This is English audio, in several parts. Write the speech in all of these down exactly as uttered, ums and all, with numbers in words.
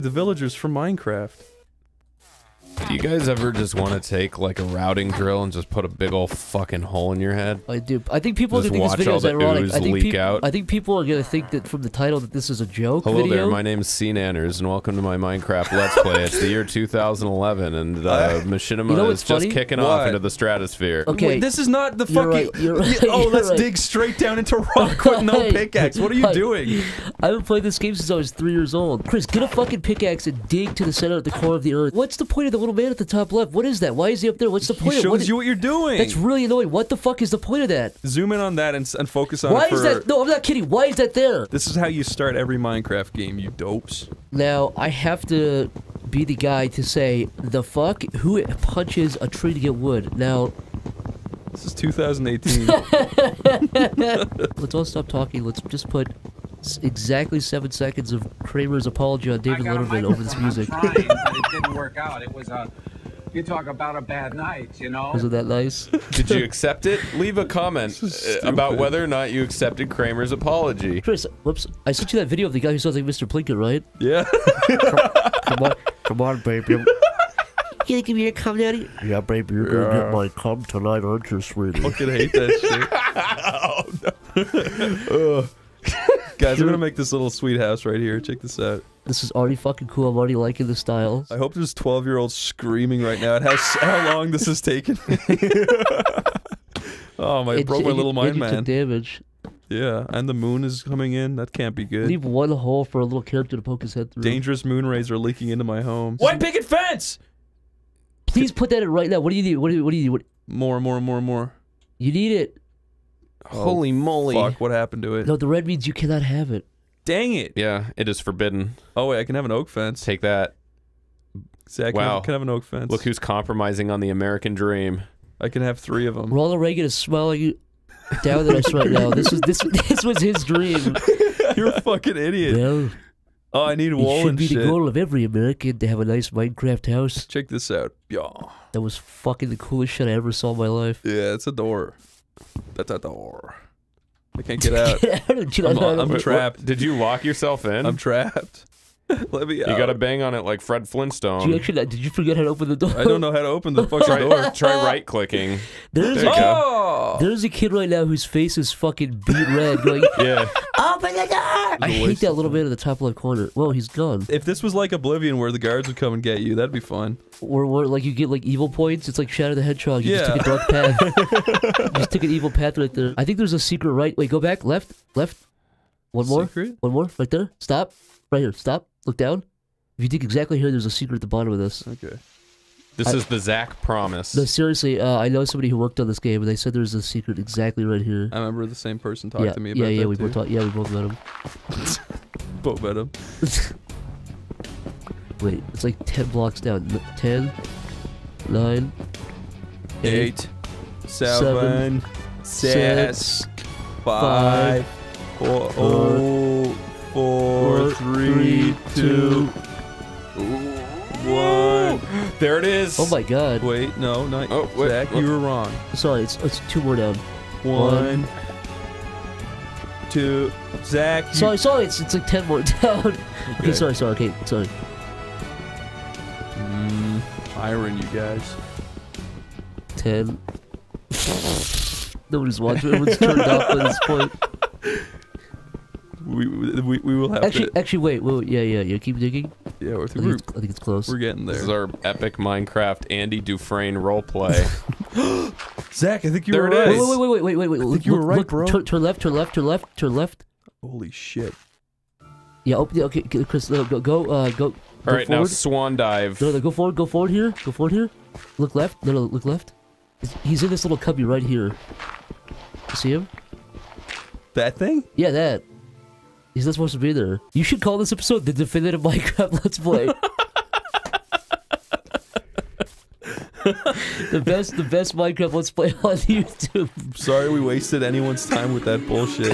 too, the villagers from Minecraft. Do you guys ever just want to take like a routing drill and just put a big old fucking hole in your head? I do. I think people are gonna think this video is ironic. I think, leak out. I think people are gonna think that from the title that this is a joke. Hello video. There, my name's C-Nanners and welcome to my Minecraft Let's Play. It's the year two thousand eleven and uh, Machinima you know is funny? just kicking what? off into the stratosphere. Okay, Wait, this is not the fucking. Right, right, oh, let's right. dig straight down into rock with no pickaxe. What are you doing? I haven't played this game since I was three years old. Chris, get a fucking pickaxe and dig to the center of the core of the earth. What's the point of the little man at the top left? What is that? Why is he up there? What's the point? He shows what you what you're doing. That's really annoying. What the fuck is the point of that? Zoom in on that and, and focus on. Why it for... is that? No, I'm not kidding. Why is that there? This is how you start every Minecraft game, you dopes. Now I have to be the guy to say the fuck who punches a tree to get wood. Now. This is two thousand eighteen. Let's all stop talking. Let's just put. Exactly seven seconds of Kramer's apology on David Letterman over this music. I'm trying, but it didn't work out. It was a. You talk about a bad night, you know? Wasn't that nice? Did you accept it? Leave a comment about whether or not you accepted Kramer's apology. Chris, whoops. I sent you that video of the guy who sounds like Mister Plinkett, right? Yeah. come, come on, come on, baby. You gonna give me your cum, daddy? Yeah, baby, you're gonna yeah. get my cum tonight, aren't you, sweetie? I fucking hate that shit. Oh, no. Guys, we're gonna make this little sweet house right here. Check this out. This is already fucking cool. I'm already liking the style. I hope there's twelve-year-olds screaming right now at how how long this has taken. Oh my! It broke my little mind, man. Damage. Yeah, and the moon is coming in. That can't be good. Leave one hole for a little character to poke his head through. Dangerous moon rays are leaking into my home. White picket fence. Please put that in right now. What do you need? What do you, what do you need? What? More, more, more, more. You need it. Oh, holy moly. Fuck, what happened to it? No, the red means you cannot have it. Dang it. Yeah, it is forbidden. Oh, wait, I can have an oak fence. Take that. Zach, wow. I can have an oak fence. Look who's compromising on the American dream. I can have three of them. Ronald Reagan is smiling down at us right now. This was, this, this was his dream. You're a fucking idiot. Well, oh, I need wool and shit. It should be the goal of every American to have a nice Minecraft house. Check this out. Yeah. That was fucking the coolest shit I ever saw in my life. Yeah, it's a door. That's a door. I can't get out. Get out. I'm, I'm, I'm trapped. What? Did you lock yourself in? I'm trapped. Let me out. You gotta bang on it like Fred Flintstone. Did you, actually, did you forget how to open the door? I don't know how to open the fucking door. Try right-clicking. There you go. There's a kid right now whose face is fucking beat red. Going, yeah. Open the door! I hate that little man in the top left corner. Whoa, he's gone. If this was like Oblivion where the guards would come and get you, that'd be fun. Or, or like you get like evil points. It's like Shadow the Hedgehog. You yeah. just took a dark path. You just took an evil path right there. I think there's a secret right. Wait, go back. Left. Left. One more. Secret? One more. Right there. Stop. Right here. Stop. Look down. If you dig exactly here, there's a secret at the bottom of this. Okay. This I, is the Zach promise. No, seriously, uh, I know somebody who worked on this game, and they said there's a secret exactly right here. I remember the same person talked yeah, to me about yeah, yeah, that, we both talk, Yeah, we both met him. Both met him. Wait, it's like ten blocks down. Ten. Nine. Eight. eight seven. seven six, six. Five. five four. Oh, Four, three, two, one. There it is. Oh my God. Wait, no, not oh, wait, Zach, you were wrong. Sorry, it's, it's two more down. One, one. two, Zach. You... Sorry, sorry, it's, it's like ten more down. Okay, okay sorry, sorry, okay, sorry. Mm, iron, you guys. Ten. Nobody's watching. Everyone's turned off at this point. We, we we will have actually to... actually wait wait yeah yeah yeah keep digging yeah we're through. I, think I think it's close. We're getting there. This is our epic Minecraft Andy Dufresne roleplay. Zach, I think you there were right. Wait wait wait wait wait wait. I think look, you were right, look, bro. Turn, turn left, turn left, turn left, turn left. Holy shit! Yeah, open the okay, Chris. Go go uh, go. All go right, forward. Now swan dive. No, no, go forward, go forward here, go forward here. Look left, no, no, look left. He's in this little cubby right here. You see him? That thing? Yeah, that. He's not supposed to be there. You should call this episode the definitive Minecraft Let's Play. the best, the best Minecraft Let's Play on YouTube. I'm sorry we wasted anyone's time with that bullshit.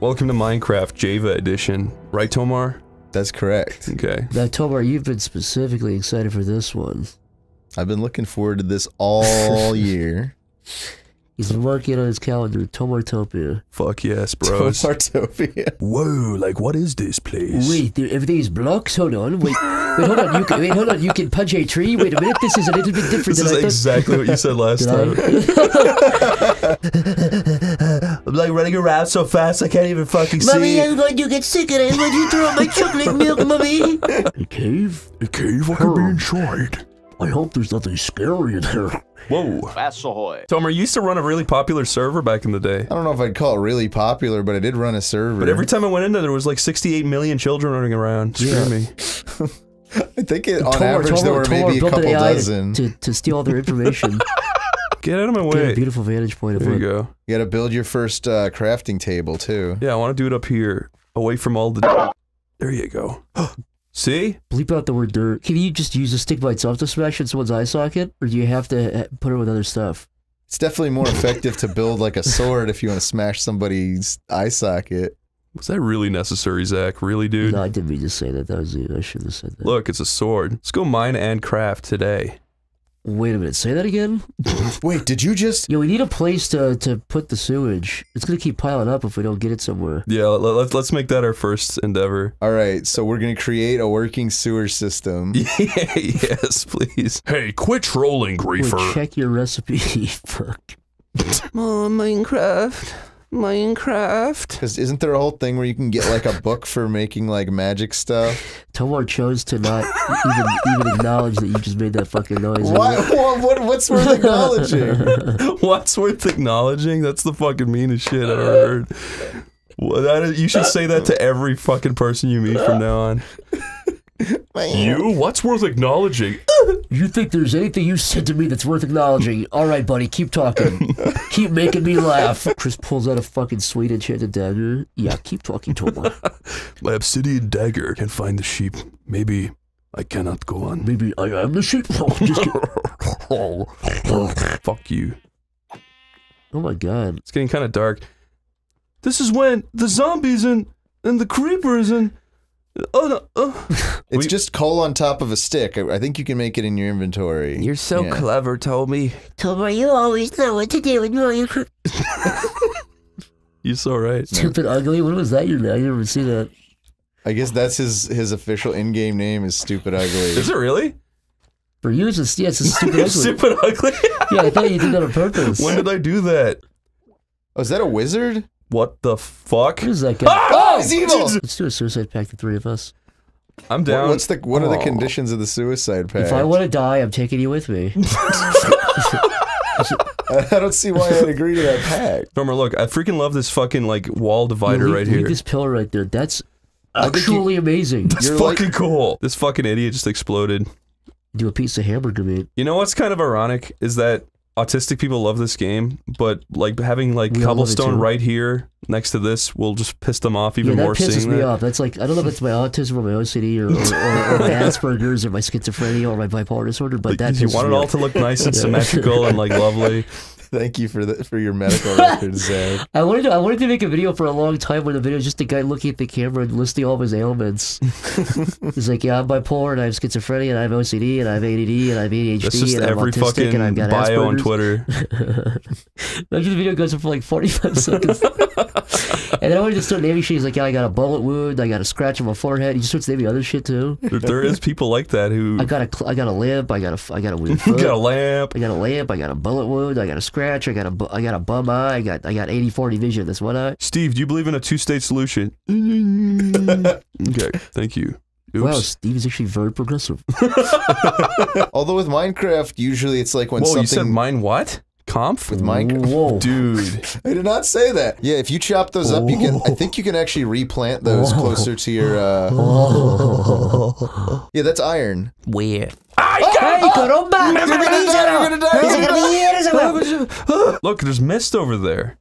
Welcome to Minecraft Java Edition, right, Tomar? That's correct. Okay. Now, Tomar, you've been specifically excited for this one. I've been looking forward to this all year. He's working on his calendar, Tomartopia. Fuck yes, bro. Tomartopia. Whoa, like what is this place? Wait, there, everything is blocks? Hold on, wait, wait, hold on, you can, wait, hold on, you can punch a tree? Wait a minute, this is a little bit different this than I thought. This is exactly what you said last time. I'm like running around so fast I can't even fucking see. Mommy, I'm going to get sick and I'm going to throw out my chocolate milk, mommy. A cave? A cave? I could be inside. I hope there's nothing scary in there. Whoa. Vassahoy. Tomer, you used to run a really popular server back in the day. I don't know if I'd call it really popular, but I did run a server. But every time I went in there, there was like sixty-eight million children running around. Yeah. Screw me. I think it, on Tomer, average, Tomer, there were Tomer maybe a couple dozen. To, to steal all their information. Get out of my way. Get a beautiful vantage point. There you go. You gotta build your first uh, crafting table, too. Yeah, I wanna do it up here. Away from all the... There you go. See? Bleep out the word dirt. Can you just use a stick by itself to smash in someone's eye socket? Or do you have to put it with other stuff? It's definitely more effective to build like a sword if you want to smash somebody's eye socket. Was that really necessary, Zach? Really, dude? No, I didn't mean to say that. That was it. I shouldn't have said that. Look, it's a sword. Let's go mine and craft today. Wait a minute, say that again? Wait, did you just... Yeah, we need a place to, to put the sewage. It's gonna keep piling up if we don't get it somewhere. Yeah, let, let's make that our first endeavor. Alright, so we're gonna create a working sewer system. Yes, please. Hey, quit trolling, Griefer. Wait, check your recipe, fuck. Oh, Minecraft. Minecraft. Because isn't there a whole thing where you can get like a book for making like magic stuff? Tomar chose to not even even acknowledge that you just made that fucking noise. What, what, what, what's worth acknowledging? What's worth acknowledging? That's the fucking meanest shit I've ever heard. Well, that is, you should say that to every fucking person you meet from now on. You? What's worth acknowledging? You think there's anything you said to me that's worth acknowledging? Alright, buddy, keep talking. Keep making me laugh. Chris pulls out a fucking sweet enchanted dagger. Yeah, keep talking to him. My obsidian dagger can find the sheep. Maybe I cannot go on. Maybe I am the sheep. Just fuck you. Oh my god. It's getting kind of dark. This is when the zombies and, and the creepers and... Oh no! Oh. It's we, just coal on top of a stick. I, I think you can make it in your inventory. You're so yeah. clever, Tommy. Tommy, you always know what to do when you're. You're so right. Stupid ugly. What was that? You I never see that. I guess that's his his official in-game name is Stupid Ugly. Is it really? For you, it's just, yeah, it's just Stupid Ugly. Stupid Ugly. Yeah, I thought you did that on purpose. When did I do that? Oh, is that a wizard? What the fuck? Who's that guy? Ah! Oh, he's evil! Let's do a suicide pact, the three of us. I'm down. What, what's the, what are the conditions of the suicide pact? If I want to die, I'm taking you with me. I don't see why I'd agree to that pact. Norma, look, I freaking love this fucking, like, wall divider leave, right leave here. Look at this pillar right there. That's actually you, amazing. That's You're fucking like, cool. This fucking idiot just exploded. Do a piece of hamburger meat. You know what's kind of ironic is that autistic people love this game, but like having like we cobblestone right here next to this will just piss them off even yeah, that more. Pisses seeing me that. off. That's like I don't know if it's my autism or my O C D or, or, or, or my Asperger's or my schizophrenia or my bipolar disorder, but that you want it all to look nice and symmetrical and like lovely. Thank you for the, for your medical records, Zach. I wanted to, I wanted to make a video for a long time where the video is just a guy looking at the camera and listing all of his ailments. He's like, yeah, I'm bipolar and I have schizophrenia and I have O C D and I have A D D and I have A D H D That's just and I'm every autistic and I've got bio Asperger's. On Twitter. Imagine the video goes on for like forty-five seconds. And then I wanted to start naming shit. He's like, yeah, I got a bullet wound, I got a scratch on my forehead. He just starts naming other shit too. There, there is people like that who I got a I got a lamp, I got a I got a weird foot. got a lamp. I got a lamp, I got a bullet wound, I got a scratch. I got a, I got a bum eye. I got, I got eighty forty vision. That's one eye. Steve, do you believe in a two-state solution? Okay, thank you. Oops. Wow, Steve is actually very progressive. Although with Minecraft, usually it's like when Whoa, something. Whoa, you said mine what? Comp with Minecraft. Whoa, dude! I did not say that. Yeah, if you chop those up, Whoa. you can. I think you can actually replant those Whoa. closer to your. Uh... Whoa. Yeah, that's iron. Where? I got Look, there's mist over there.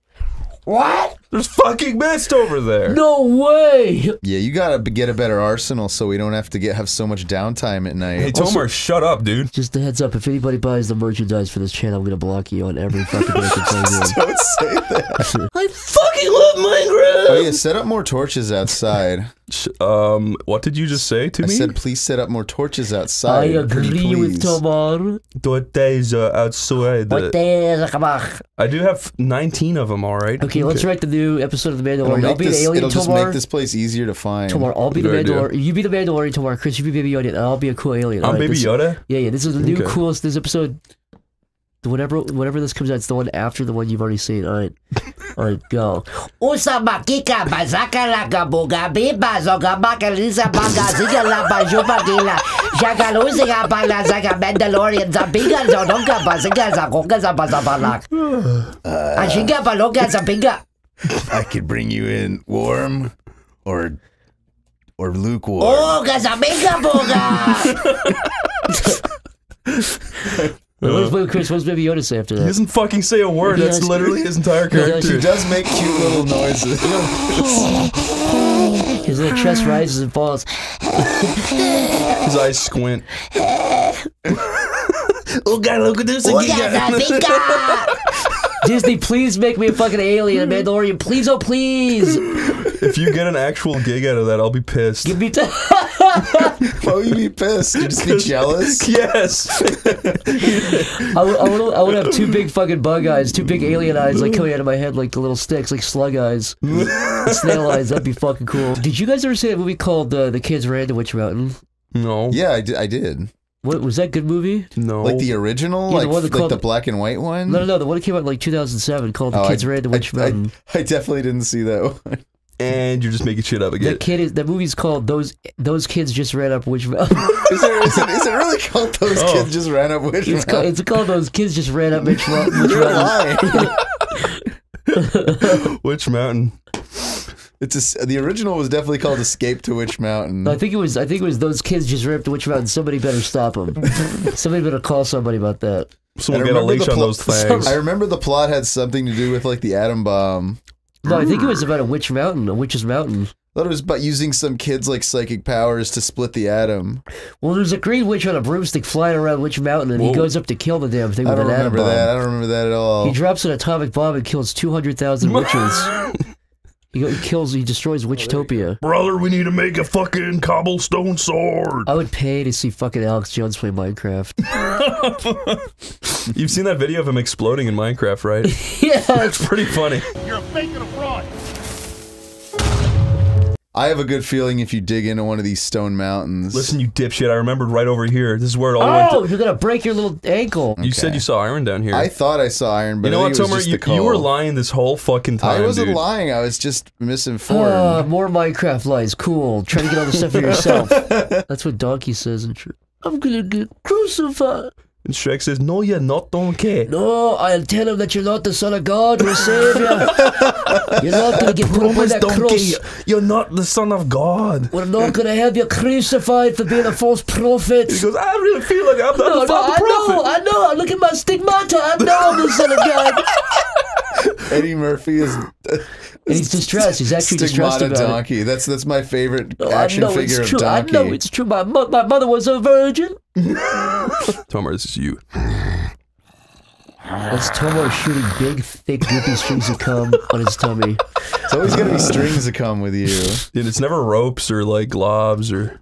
What? There's fucking mist over there. No way. Yeah, you gotta get a better arsenal so we don't have to get have so much downtime at night. Hey, Tomar, also, shut up, dude. Just a heads up, if anybody buys the merchandise for this channel, I'm gonna block you on every fucking thing. Don't say that. I fucking love Minecraft. Oh yeah, set up more torches outside. Um, what did you just say to I me? I said, please set up more torches outside. I agree with Tomar. Torches outside. Torches. I do have nineteen of them, alright? Okay, okay, let's write the new episode of the Mandalorian. I'll be this, the alien, it'll Tomar. It'll just make this place easier to find. Tomar, I'll be Good the Mandalorian. You be the Mandalorian, Tomar. Chris, you be Baby Yoda, and I'll be a cool alien. I'm right, Baby this, Yoda? Yeah, yeah, this is the new okay. coolest, this episode... Whatever, whatever this comes out, it's the one after the one you've already seen. All right, all right, go. I could bring you in warm, or or lukewarm. Oh, Wait, what does Chris, what does Baby Yoda say after that? He doesn't fucking say a word. That's literally his entire character. He does make cute little noises. His little chest rises and falls. His eyes squint. Oh god, look at this again. Disney, please make me a fucking alien, Mandalorian. Please, oh please. If you get an actual gig out of that, I'll be pissed. Give me time. Why would you be pissed? You just be jealous? Yes. I would, I, would, I would have two big fucking bug eyes, two big alien eyes, like coming out of my head, like the little sticks, like slug eyes, snail eyes. That'd be fucking cool. Did you guys ever see that movie called uh, "The Kids Ran to Witch Mountain"? No. Yeah, I did. I did. What was that? Good movie? No, like the original, yeah, the like, like the black and white one. No, no, no, the one that came out in like two thousand seven called "The oh, Kids I, Ran to Witch I, Mountain." I, I definitely didn't see that one. And you're just making shit up again. That kid is, that movie's called Those Those Kids Just Ran Up Witch Mountain. is, there, is, it, is it really called Those oh. Kids Just Ran Up Witch Mountain? It's, ca it's called Those Kids Just Ran Up Witch Mountain. You're lying. Witch Mountain. It's a, the original was definitely called Escape to Witch Mountain. No, I think it was. I think it was Those Kids Just Ran Up to Witch Mountain. Somebody better stop them. Somebody better call somebody about that. Someone get a leash on those things. I remember the plot had something to do with like the atom bomb. No, I think it was about a witch mountain, a witch's mountain. I thought it was about using some kids' like psychic powers to split the atom. Well, there's a green witch on a broomstick flying around Witch Mountain, and Whoa. he goes up to kill the damn thing I with an atom bomb. I don't remember that. I don't remember that at all. He drops an atomic bomb and kills two hundred thousand witches. He kills, he destroys Witchtopia. Brother, we need to make a fucking cobblestone sword. I would pay to see fucking Alex Jones play Minecraft. You've seen that video of him exploding in Minecraft, right? Yeah. That's pretty funny. You're a fake and a fraud. I have a good feeling if you dig into one of these stone mountains. Listen, you dipshit, I remembered right over here. This is where it all oh, went. Oh, you're gonna break your little ankle. Okay. You said you saw iron down here. I thought I saw iron, but you know what, Tomar, you, you were lying this whole fucking time. I wasn't dude. lying, I was just misinformed. Uh, more Minecraft lies, cool. Try to get all the stuff for yourself. That's what Donkey says in Shrek. I'm gonna get crucified. And Shrek says, no, you're not Donkey. No, I'll tell him that you're not the son of God or Savior. You're not going to get put by that cross. You're not the son of God. We're not going to have you crucified for being a false prophet. He goes, I really feel like I'm not no, the father no, prophet. I know, I know. Look at my stigmata. I know I'm the son of God. Eddie Murphy is... Uh, and he's distressed. He's actually distressed about Donkey. It. That's, that's my favorite no, action figure of Donkey. I know it's true. My, mo my mother was a virgin. Tomar, this is you. That's Tomar shooting big, thick, goopy strings of cum on his tummy. It's always gonna be strings of cum with you. Dude, it's never ropes or like globs or...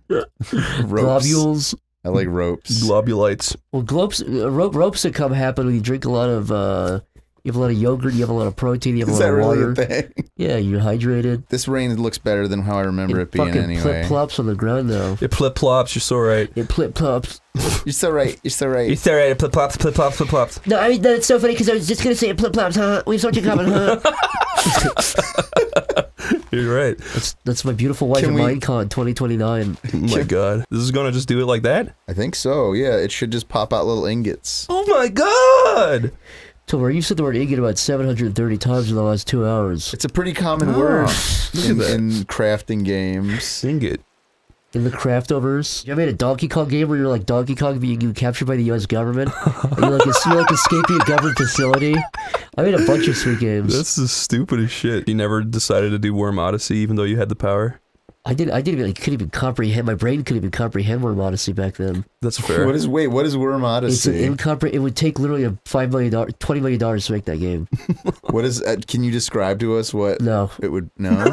ropes. Globules. I like ropes. Globulites. Well, globes, uh, rope, ropes that cum happen when you drink a lot of... Uh, you have a lot of yogurt, you have a lot of protein, you have a lot of water. Is that really a thing? Yeah, you're hydrated. This rain looks better than how I remember it, it being anyway. It fucking plip-plops on the ground, though. It plip-plops, you're so right. It plip-plops. You're so right, you're so right. You're so right, it plip-plops, plip-plops, plip-plops. No, I mean, that's so funny, because I was just going to say it plip-plops, huh? We have so much in common, huh? You're right. That's, that's my beautiful wife at Minecon twenty twenty-nine. Oh my god. This is gonna just do it like that? I think so, yeah. It should just pop out little ingots. Oh my god! Tomar, you said the word ingot about seven hundred thirty times in the last two hours. It's a pretty common oh, word in, in crafting games. Ingot. In the craftovers. You made a Donkey Kong game where you're like Donkey Kong being captured by the U S government. And you're like, you're like escaping a government facility. I made a bunch of sweet games. That's the stupidest shit. You never decided to do Worm Odyssey even though you had the power? I didn't. I didn't even. I couldn't even comprehend. My brain couldn't even comprehend Worm Odyssey back then. That's fair. What is? Wait. What is Worm Odyssey? It's an It would take literally a five million dollars, twenty million dollars to make that game. What is? Uh, can you describe to us what? No. It would no.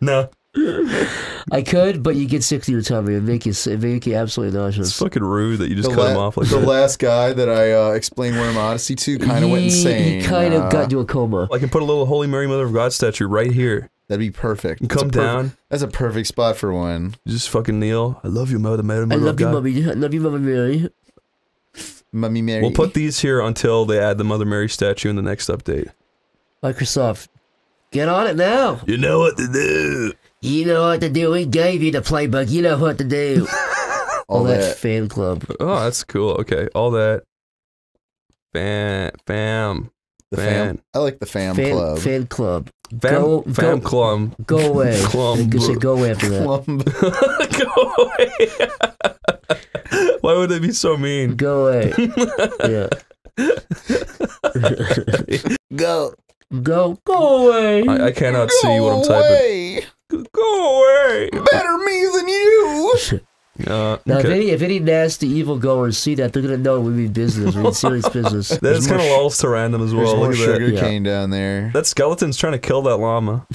No. I could, but you get sick to your tummy and make you and make you absolutely nauseous. It's fucking rude that you just the cut him off like the that. The last guy that I uh, explained Worm Odyssey to kind of went insane. He kind of uh, got into a coma. I can put a little Holy Mary Mother of God statue right here. That'd be perfect. Come that's down. Perfect, that's a perfect spot for one. Just fucking kneel. I love you, Mother Mary. I love you, Mummy. I love you, Mother Mary. Mummy Mary. We'll put these here until they add the Mother Mary statue in the next update. Microsoft, get on it now. You know what to do. You know what to do. We gave you the playbook. You know what to do. All, All that. that fan club. Oh, that's cool. Okay. All that. Fam. Fam. The fam. fam. I like the fam fan, club. Fan club. Fam, go, fam go, clum. Go away. Clum. Say go away after that. Clum. Go away. Why would they be so mean? Go away. Yeah. Go. Go. Go away. I, I cannot go see what I'm typing. Away. Go away! Better me than you! Uh, now, okay. if, any, if any nasty evil goers see that, they're gonna know we mean business. We mean serious business. That's kind of lost to random as well. Look at that sugar cane down there. That skeleton's trying to kill that llama.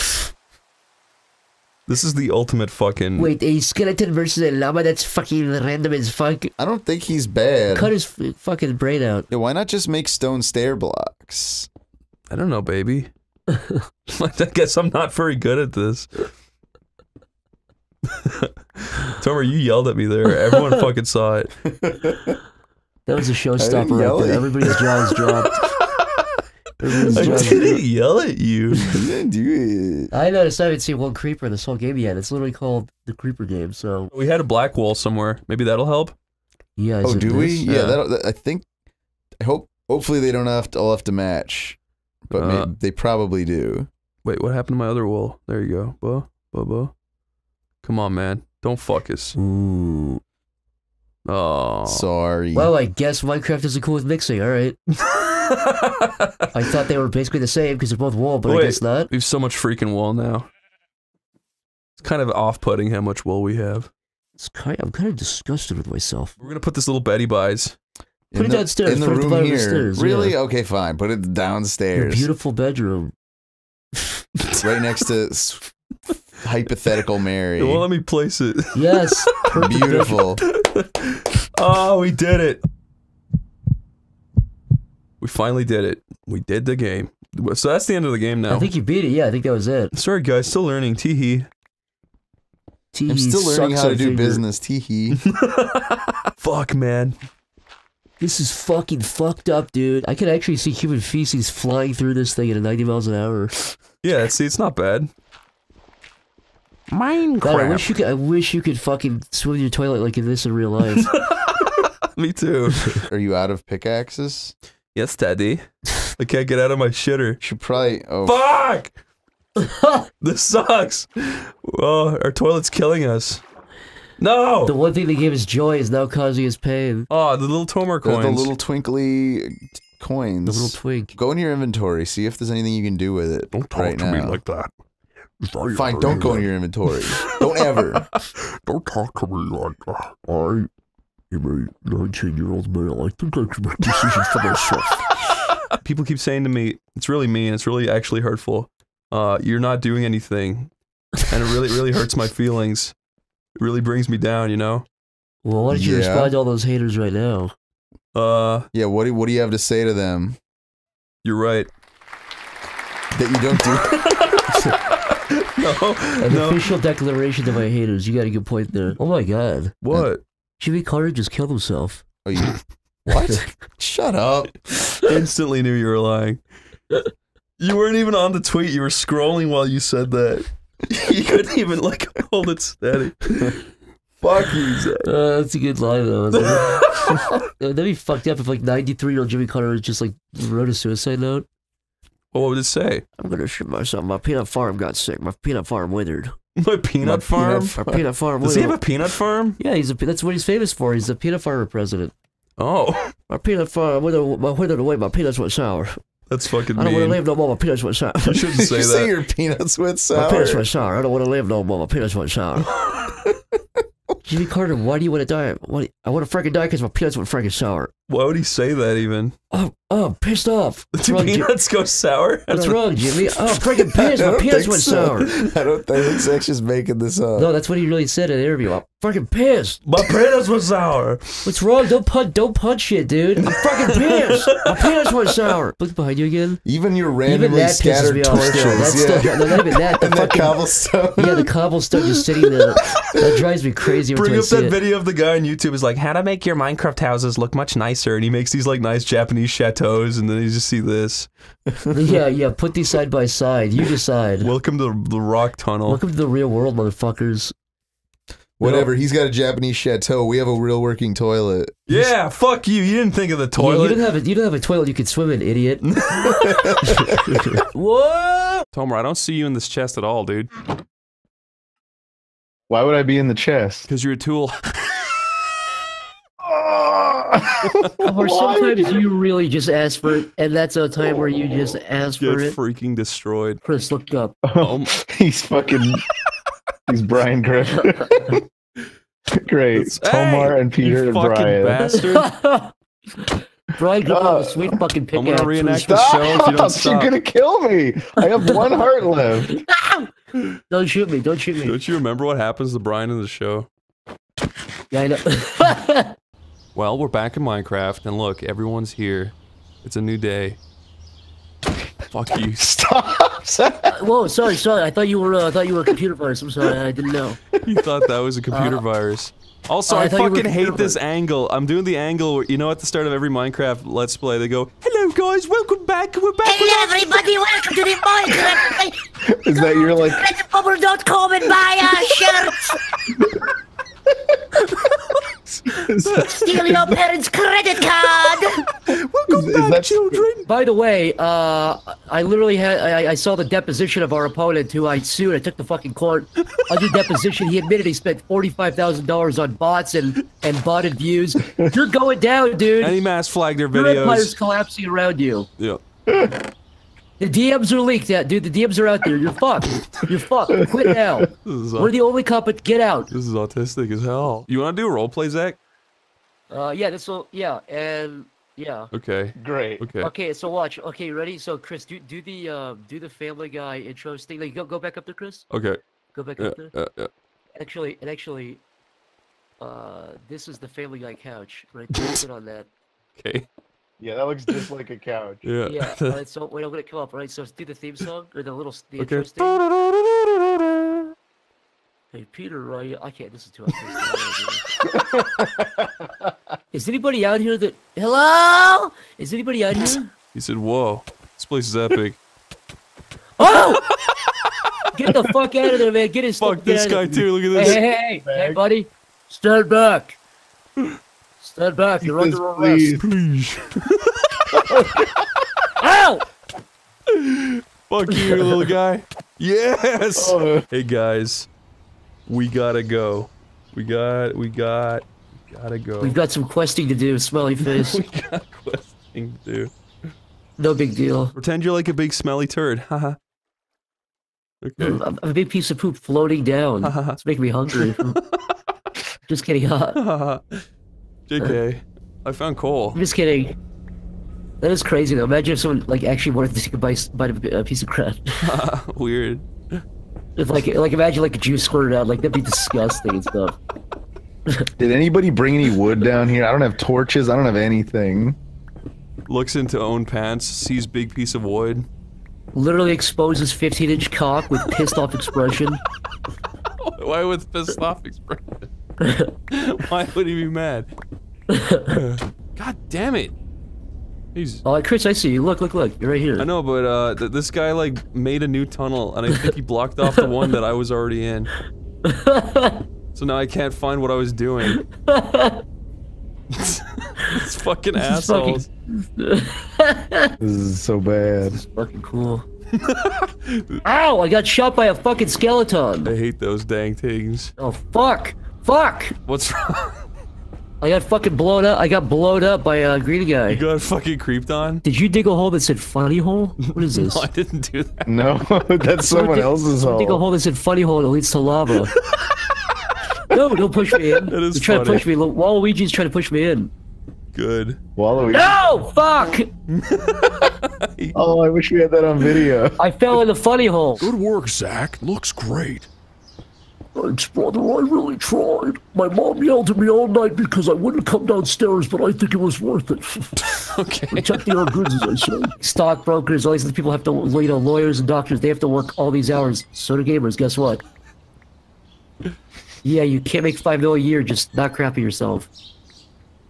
This is the ultimate fucking. Wait, a skeleton versus a llama? That's fucking random as fuck. I don't think he's bad. Cut his fucking brain out. Yeah, why not just make stone stair blocks? I don't know, baby. I guess I'm not very good at this. Tomer, you yelled at me there. Everyone fucking saw it. That was a showstopper right there. Everybody's jaws dropped. Everybody's I jaws didn't dropped. yell at you. You didn't do it. I noticed I haven't seen one creeper in this whole game yet. It's literally called the creeper game. So we had a black wall somewhere. Maybe that'll help. Yeah. Oh, do we? Yeah. yeah. That'll, that, I think. I hope. Hopefully they don't have to all have to match, but uh, maybe, they probably do. Wait, what happened to my other wall? There you go. Bo, bo, bo. Come on, man. Don't fuck us. Ooh. Oh. Sorry. Well, I guess Minecraft isn't cool with mixing, alright. I thought they were basically the same because they're both wool, but Wait, I guess not. We have so much freaking wool now. It's kind of off-putting how much wool we have. It's kind of, I'm kind of disgusted with myself. We're gonna put this little Betty Buys. Put in it the, downstairs. In the room the here. Stairs, really? Yeah. Okay, fine. Put it downstairs. Your beautiful bedroom. Right next to... Hypothetical Mary. It won't let me place it. Yes. Beautiful. Oh, we did it. We finally did it. We did the game. So that's the end of the game now. I think you beat it. Yeah, I think that was it. Sorry, guys. Still learning. Tee-hee. Tee-hee. I'm still learning how to do business. Tee-hee. Fuck, man. This is fucking fucked up, dude. I can actually see human feces flying through this thing at ninety miles an hour. Yeah, see, it's not bad. Minecraft. God, I wish you could. I wish you could fucking swim your toilet like in this in real life. Me too. Are you out of pickaxes? Yes, Daddy. I can't get out of my shitter. Should probably. Oh. Fuck! This sucks. Oh, our toilet's killing us. No. The one thing that gave us joy is now causing us pain. Oh, the little Tomar coins. The, the little twinkly coins. The little twink. Go in your inventory. See if there's anything you can do with it. Don't talk right to now. me like that. Fine, don't brain go brain. in your inventory. Don't ever. Don't talk to me like that. I am a nineteen-year-old male. I think I can make decisions for myself. People keep saying to me, it's really mean, it's really actually hurtful. Uh, you're not doing anything. And it really, really hurts my feelings. It really brings me down, you know? Well, why don't you yeah. respond to all those haters right now? Uh, yeah, what do, what do you have to say to them? You're right. That you don't do... No, An no. official declaration to my haters. You got a good point there. Oh my god. What? Jimmy Carter just killed himself. Oh, you... What? Shut up. Instantly knew you were lying. You weren't even on the tweet. You were scrolling while you said that. You couldn't even, like, hold it steady. Fuck you, Zach. Uh, that's a good lie, though. That'd be fucked up if, like, ninety-three-year-old Jimmy Carter just, like, wrote a suicide note. Well, what would it say? I'm gonna shoot myself. My peanut farm got sick. My peanut farm withered. My peanut my farm? Peanut, my peanut farm withered. Does he have a peanut farm? Yeah, he's a, that's what he's famous for. He's the peanut farmer president. Oh. My peanut farm withered, my withered away. My peanuts went sour. That's fucking I don't mean. want to live no more. My peanuts went sour. You shouldn't say you that. You say your peanuts went sour. My peanuts went sour. I don't want to live no more. My peanuts went sour. Jimmy Carter, why do you want to die? Why do you, I want to freaking die because my peanuts went freaking sour. Why would he say that even? Oh, oh, pissed off. That's Do wrong, peanuts Jim. Go sour? What's wrong, Jimmy? Oh, freaking peanuts. My peanuts went so. sour. I don't think, I think Zach's just making this up. No, that's what he really said in the interview. I'm fucking pissed. My peanuts were sour. What's wrong? Don't punch, don't punch shit, dude. I'm fucking pissed. My peanuts went sour. Look behind you again. Even your randomly even scattered torches. That's yeah. still, no, not even that. The and fucking, that cobblestone. Yeah, the cobblestone just sitting there. That drives me crazy. Bring up that it. video of the guy on YouTube is like, how to make your Minecraft houses look much nicer. And he makes these like nice Japanese chateaus, and then you just see this. Yeah, yeah. Put these side by side. You decide. Welcome to the rock tunnel. Welcome to the real world, motherfuckers. Whatever. He's got a Japanese chateau. We have a real working toilet. Yeah. Fuck you. You didn't think of the toilet. Yeah, you didn't have a. You don't have a toilet. You could swim in, idiot. What? Tomar, I don't see you in this chest at all, dude. Why would I be in the chest? Because you're a tool. Or sometimes you really just ask for it, and that's a time where you just ask Get for it. Freaking destroyed. Chris, look up. Oh, he's fucking. He's Brian Griffin. Great, it's, Tomar hey, and Peter you and fucking Brian. Bastard. Brian Griffin uh, with a sweet fucking pickaxe. I'm gonna reenact the show if you don't stop. You're gonna kill me. I have one heart left. Don't shoot me! Don't shoot me! Don't you remember what happens to Brian in the show? Yeah, I know. Well, we're back in Minecraft, and look, everyone's here. It's a new day. Fuck you! Stop! Whoa, sorry, sorry. I thought you were. Uh, I thought you were a computer virus. I'm sorry, I didn't know. You thought that was a computer uh, virus. Also, I, I fucking hate this angle. I'm doing the angle where, you know, at the start of every Minecraft Let's Play, they go, "Hello guys, welcome back. We're back." Hello everybody, welcome to the Minecraft. Is that your like? Redbubble dot com and buy our shirts. Steal your parents' credit card! Welcome back, children! By the way, uh, I literally had- I, I saw the deposition of our opponent who I sued. I took the fucking court. Under deposition, he admitted he spent forty-five thousand dollars on bots and, and botted views. You're going down, dude! And he mass flagged their videos. Your empire's collapsing around you. Yeah. The D Ms are leaked out, dude. The D Ms are out there. You're fucked. You're fucked. Quit now. We're the only company. Get out. This is autistic as hell. You want to do a role play, Zach? Uh, yeah, this will. Yeah, and yeah. Okay. Great. Okay. Okay, so watch. Okay, ready? So, Chris, do do the uh, do the Family Guy intro thing. Like, go go back up there, Chris. Okay. Go back yeah, up there. Yeah, yeah. Actually, and actually, uh, this is the Family Guy couch, right? Sit on that. Okay. Yeah, that looks just like a couch. Yeah. Yeah. All right, so wait, I'm gonna come up. All right, so let's do the theme song or the little the okay. intro. Hey, Peter, uh, I can't listen to it. Is anybody out here that? Hello? Is anybody out here? He said, "Whoa, this place is epic." Oh! Get the fuck out of there, man! Get his fuck. Stuff this guy too. Look at this. Hey, hey, hey, hey, buddy, stand back. Stand back, you're under arrest. Please. Ow! Fuck you, little guy. Yes! Uh, hey guys, we gotta go. We got, we got, we gotta go. We've got some questing to do, smelly face. We got questing to do. No big deal. Pretend you're like a big smelly turd, haha. Okay. I'm a big piece of poop floating down. It's making me hungry. Just kidding, haha. J K, I found coal. I'm just kidding. That is crazy though. Imagine if someone like actually wanted to take a bite, bite a piece of crap. Weird. If like, like imagine like a juice squirted out, like that'd be disgusting and stuff. Did anybody bring any wood down here? I don't have torches. I don't have anything. Looks into own pants, sees big piece of wood. Literally exposes fifteen inch cock with pissed off expression. Why with pissed off expression? Why would he be mad? God damn it! He's... Oh, Chris, I see you. Look, look, look. You're right here. I know, but uh, th this guy like made a new tunnel, and I think he blocked off the one that I was already in. So now I can't find what I was doing. It's fucking this assholes. Is fucking... This is so bad. This is fucking cool. Ow! I got shot by a fucking skeleton. I hate those dang things. Oh fuck! Fuck! What's wrong? I got fucking blown up. I got blown up by a green guy. You got fucking creeped on? Did you dig a hole that said funny hole? What is this? No, I didn't do that. No, that's someone else's hole. Dig a hole that said funny hole and it leads to lava. No, don't push me in. That is You're trying funny. to push me. Waluigi's trying to push me in. good. Waluigi. No! Fuck! Oh, I wish we had that on video. I fell in the funny hole. Good work, Zach. Looks great. Thanks, brother. I really tried. My mom yelled at me all night because I wouldn't come downstairs, but I think it was worth it. Okay. Protecting our goods, as I say. Stockbrokers, all these other people have to, you know, lawyers and doctors, they have to work all these hours. So do gamers, guess what? Yeah, you can't make five mil a year, just not crappy yourself.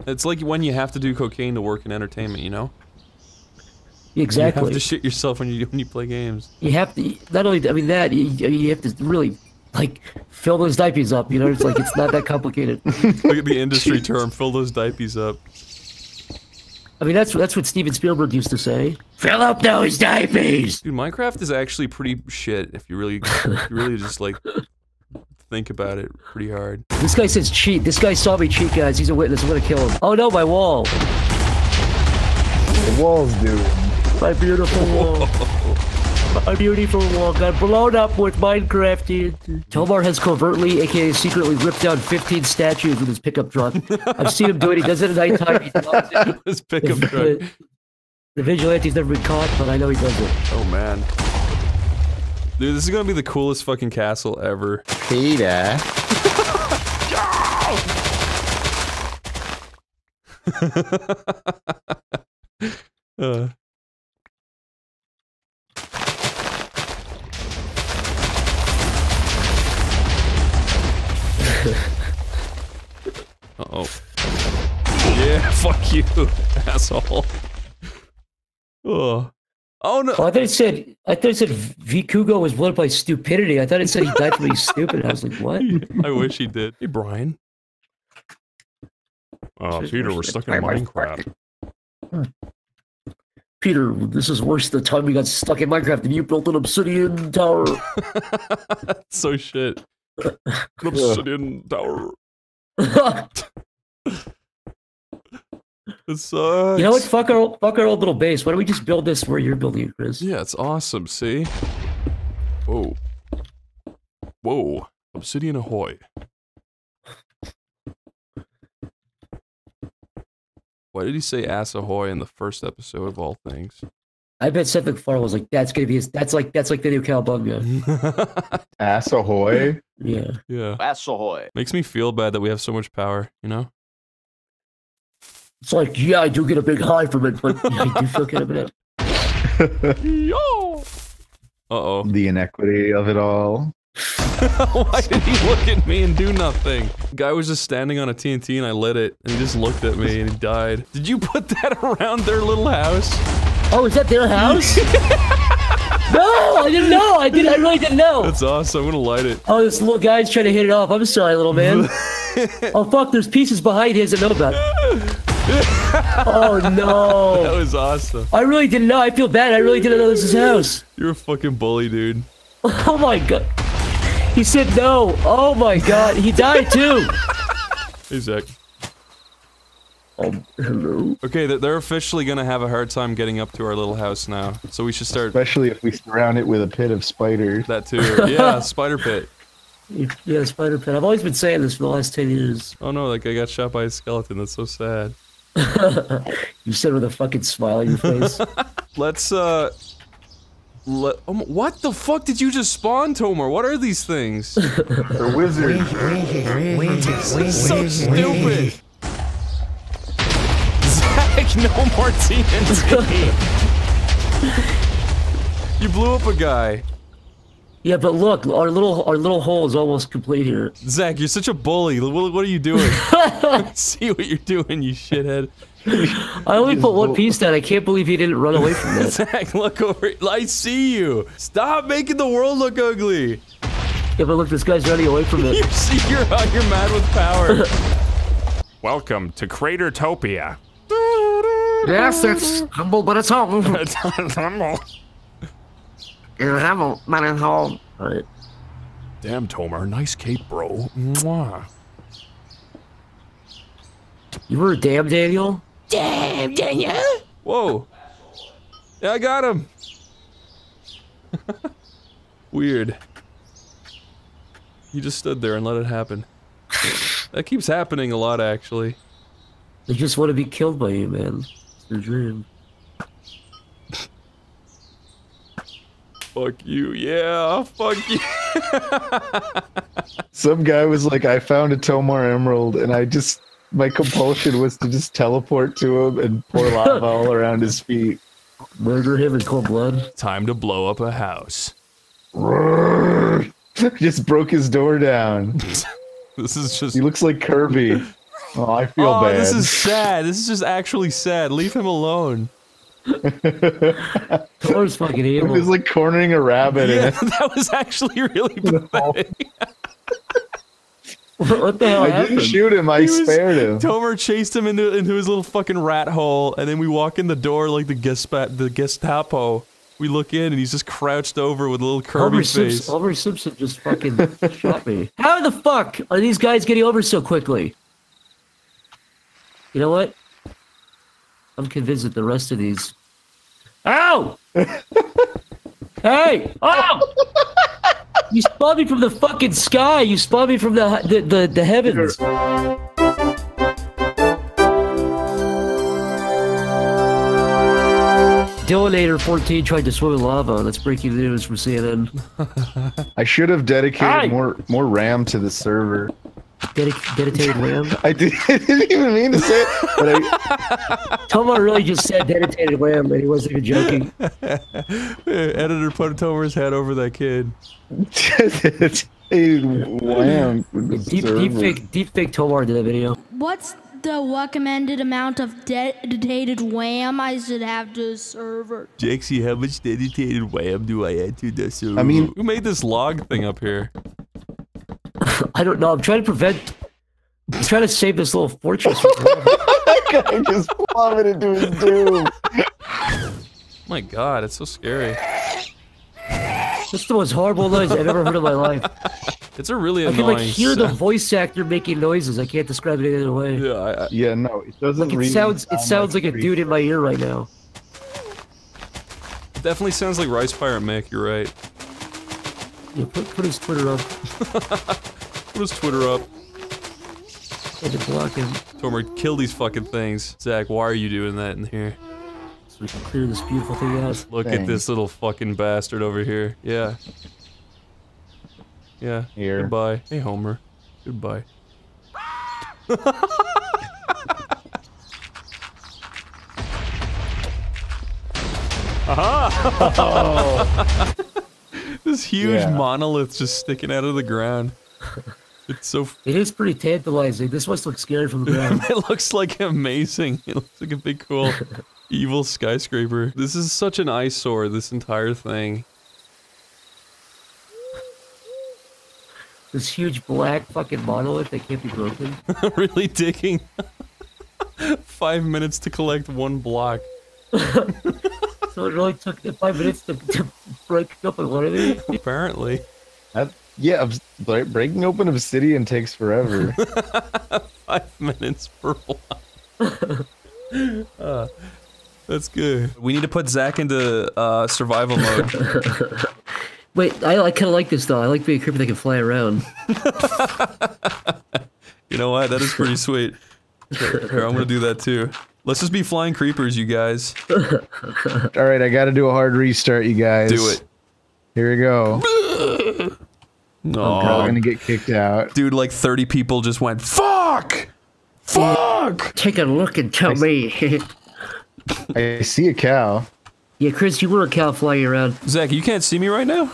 It's like when you have to do cocaine to work in entertainment, you know? Exactly. You have to shit yourself when you, when you play games. You have to, not only, I mean that, you, you have to really... like, fill those diapies up, you know, it's like, it's not that complicated. Look at the industry term, fill those diapies up. I mean, that's that's what Steven Spielberg used to say. Fill up those diapies! Dude, Minecraft is actually pretty shit if you really, if you really just, like, think about it pretty hard. This guy says cheat. This guy saw me cheat, guys. He's a witness. I'm gonna kill him. Oh no, my wall! The wall's doing. My beautiful wall. A beautiful wall got blown up with Minecraft. Tomar has covertly, aka secretly, ripped down fifteen statues with his pickup truck. I've seen him do it. He does it at nighttime. He loves it. His pickup truck. The, the vigilante's never been caught, but I know he does it. Oh man, dude, this is gonna be the coolest fucking castle ever. Peter. uh. Uh-oh. Yeah, fuck you, asshole. Oh. Oh no. Oh, I thought it said, I thought it said Vicugo was blown by stupidity. I thought it said he died from being stupid. I was like, what? I wish he did. Hey, Brian. Oh, Peter, we're stuck in Minecraft. Peter, this is worse than the time we got stuck in Minecraft and you built an obsidian tower. That's so shit. An obsidian tower. It sucks. You know what? Fuck our old, fuck our old little base. Why don't we just build this where you're building it, Chris? Yeah, it's awesome. See? Whoa. Whoa. Obsidian ahoy. Why did he say ass ahoy in the first episode of all things? I bet Seth MacFarlane was like, "That's gonna be his. That's like that's like the new Cowabunga." Ass ahoy. Yeah. Yeah. Ass ahoy. Makes me feel bad that we have so much power. You know. It's like, yeah, I do get a big high from it, but yeah, I do feel good about it. Yo. Uh oh. The inequity of it all. Why did he look at me and do nothing? Guy was just standing on a T N T and I lit it, and he just looked at me and he died. Did you put that around their little house? Oh, is that their house? No, I didn't know. I didn't. I really didn't know. That's awesome. I'm gonna light it. Oh, this little guy's trying to hit it off. I'm sorry, little man. Oh fuck, there's pieces behind his that know about it. Oh no. That was awesome. I really didn't know. I feel bad. I really didn't know this was his house. You're a fucking bully, dude. Oh my god. He said no. Oh my god. He died too. Hey, Zach. Um, hello? Okay, they're officially gonna have a hard time getting up to our little house now, so we should start- Especially if we surround it with a pit of spiders. That too. Yeah, spider pit. Yeah, spider pit. I've always been saying this for the last ten years. Oh no, like I got shot by a skeleton, that's so sad. You said with a fucking smile on your face. Let's, uh... Let, um, what the fuck did you just spawn, Tomar? What are these things? They're wizards. This is so stupid! No more T N T! You blew up a guy. Yeah, but look, our little our little hole is almost complete here. Zach, you're such a bully. What, what are you doing? See what you're doing, you shithead. I only put one piece down. I can't believe he didn't run away from that. Zach, look over. I see you. Stop making the world look ugly. Yeah, but look, this guy's running away from it. You see, you're, you're mad with power. Welcome to Cratertopia. Yes, it's humble, but it's home. It's humble. It's humble, but it's home. All right. Damn, Tomar, nice cape, bro. Mwah. You were a damn Daniel? Damn Daniel! Whoa. Yeah, I got him. Weird. You just stood there and let it happen. That keeps happening a lot, actually. They just want to be killed by you, man. It's their dream. Fuck you, yeah, fuck you. Some guy was like, I found a Tomar Emerald, and I just, my compulsion was to just teleport to him and pour lava all around his feet. Murder him in cold blood. Time to blow up a house. Just broke his door down. This is just... He looks like Kirby. Oh, I feel oh, bad. This is sad. This is just actually sad. Leave him alone. Tomar's fucking evil. He was like cornering a rabbit. Yeah, in it. That was actually really pathetic. What the hell I happened? Didn't shoot him, I was, spared him. Tomar chased him into into his little fucking rat hole, and then we walk in the door like the Gespa the Gestapo. We look in, and he's just crouched over with a little Kirby Homer face. Simpson, Homer Simpson just fucking shot me. How the fuck are these guys getting over so quickly? You know what? I'm convinced that the rest of these... Ow! Hey! Oh! You spawned me from the fucking sky! You spawned me from the the, the, the heavens! Sure. Dilanator fourteen tried to swim in lava. That's breaking news from C N N. I should have dedicated Hi. more more RAM to the server. Dedic dedicated RAM? I, did, I didn't even mean to say it, but I... Tomar really just said dedicated RAM, and he wasn't even joking. Editor put Tomar's head over that kid. Dedicated RAM. Deep, deep, fake, deep fake Tomar did that video. What's the recommended amount of dedicated RAM I should have to the server? Jaxie, how much dedicated RAM do I add to the server? I mean... Who made this log thing up here? I don't know. I'm trying to prevent. I'm trying to save this little fortress. That guy just plummeted to his doom. My God, it's so scary. This is the most horrible noise I've ever heard in my life. It's a really annoying. I can like hear sound. The voice actor making noises. I can't describe it any other way. Yeah, I, I, yeah, no, it doesn't. Like, it sounds. It sounds like, like a dude in my ear right now. It definitely sounds like Rice Pirate Mick. You're right. Yeah, put, put his Twitter up. Put his Twitter up. I had to block him. Tomar, kill these fucking things. Zach, why are you doing that in here? So we can clear this beautiful thing out. Look Dang. at this little fucking bastard over here. Yeah. Yeah. Here. Goodbye. Hey, Homer. Goodbye. Aha! Oh. This huge yeah. monolith just sticking out of the ground. It's so... F it is pretty tantalizing. This must look scary from the ground. It looks like amazing. It looks like a big, cool, evil skyscraper. This is such an eyesore, this entire thing. This huge black fucking monolith that can't be broken. Really digging. Five minutes to collect one block. So it really took five minutes to, to break open one of these? Apparently. That, yeah, breaking open obsidian takes forever. Five minutes per one. Uh, that's good. We need to put Zach into uh, survival mode. Wait, I, I kind of like this though. I like being a creeper that can fly around. You know what? That is pretty sweet. Here, here, I'm gonna do that too. Let's just be flying creepers, you guys. Alright, I gotta do a hard restart, you guys. Do it. Here we go. No. I'm probably gonna get kicked out. Dude, like thirty people just went, fuck! Fuck! Take a look and tell I me. I see a cow. Yeah, Chris, you were a cow flying around. Zach, you can't see me right now?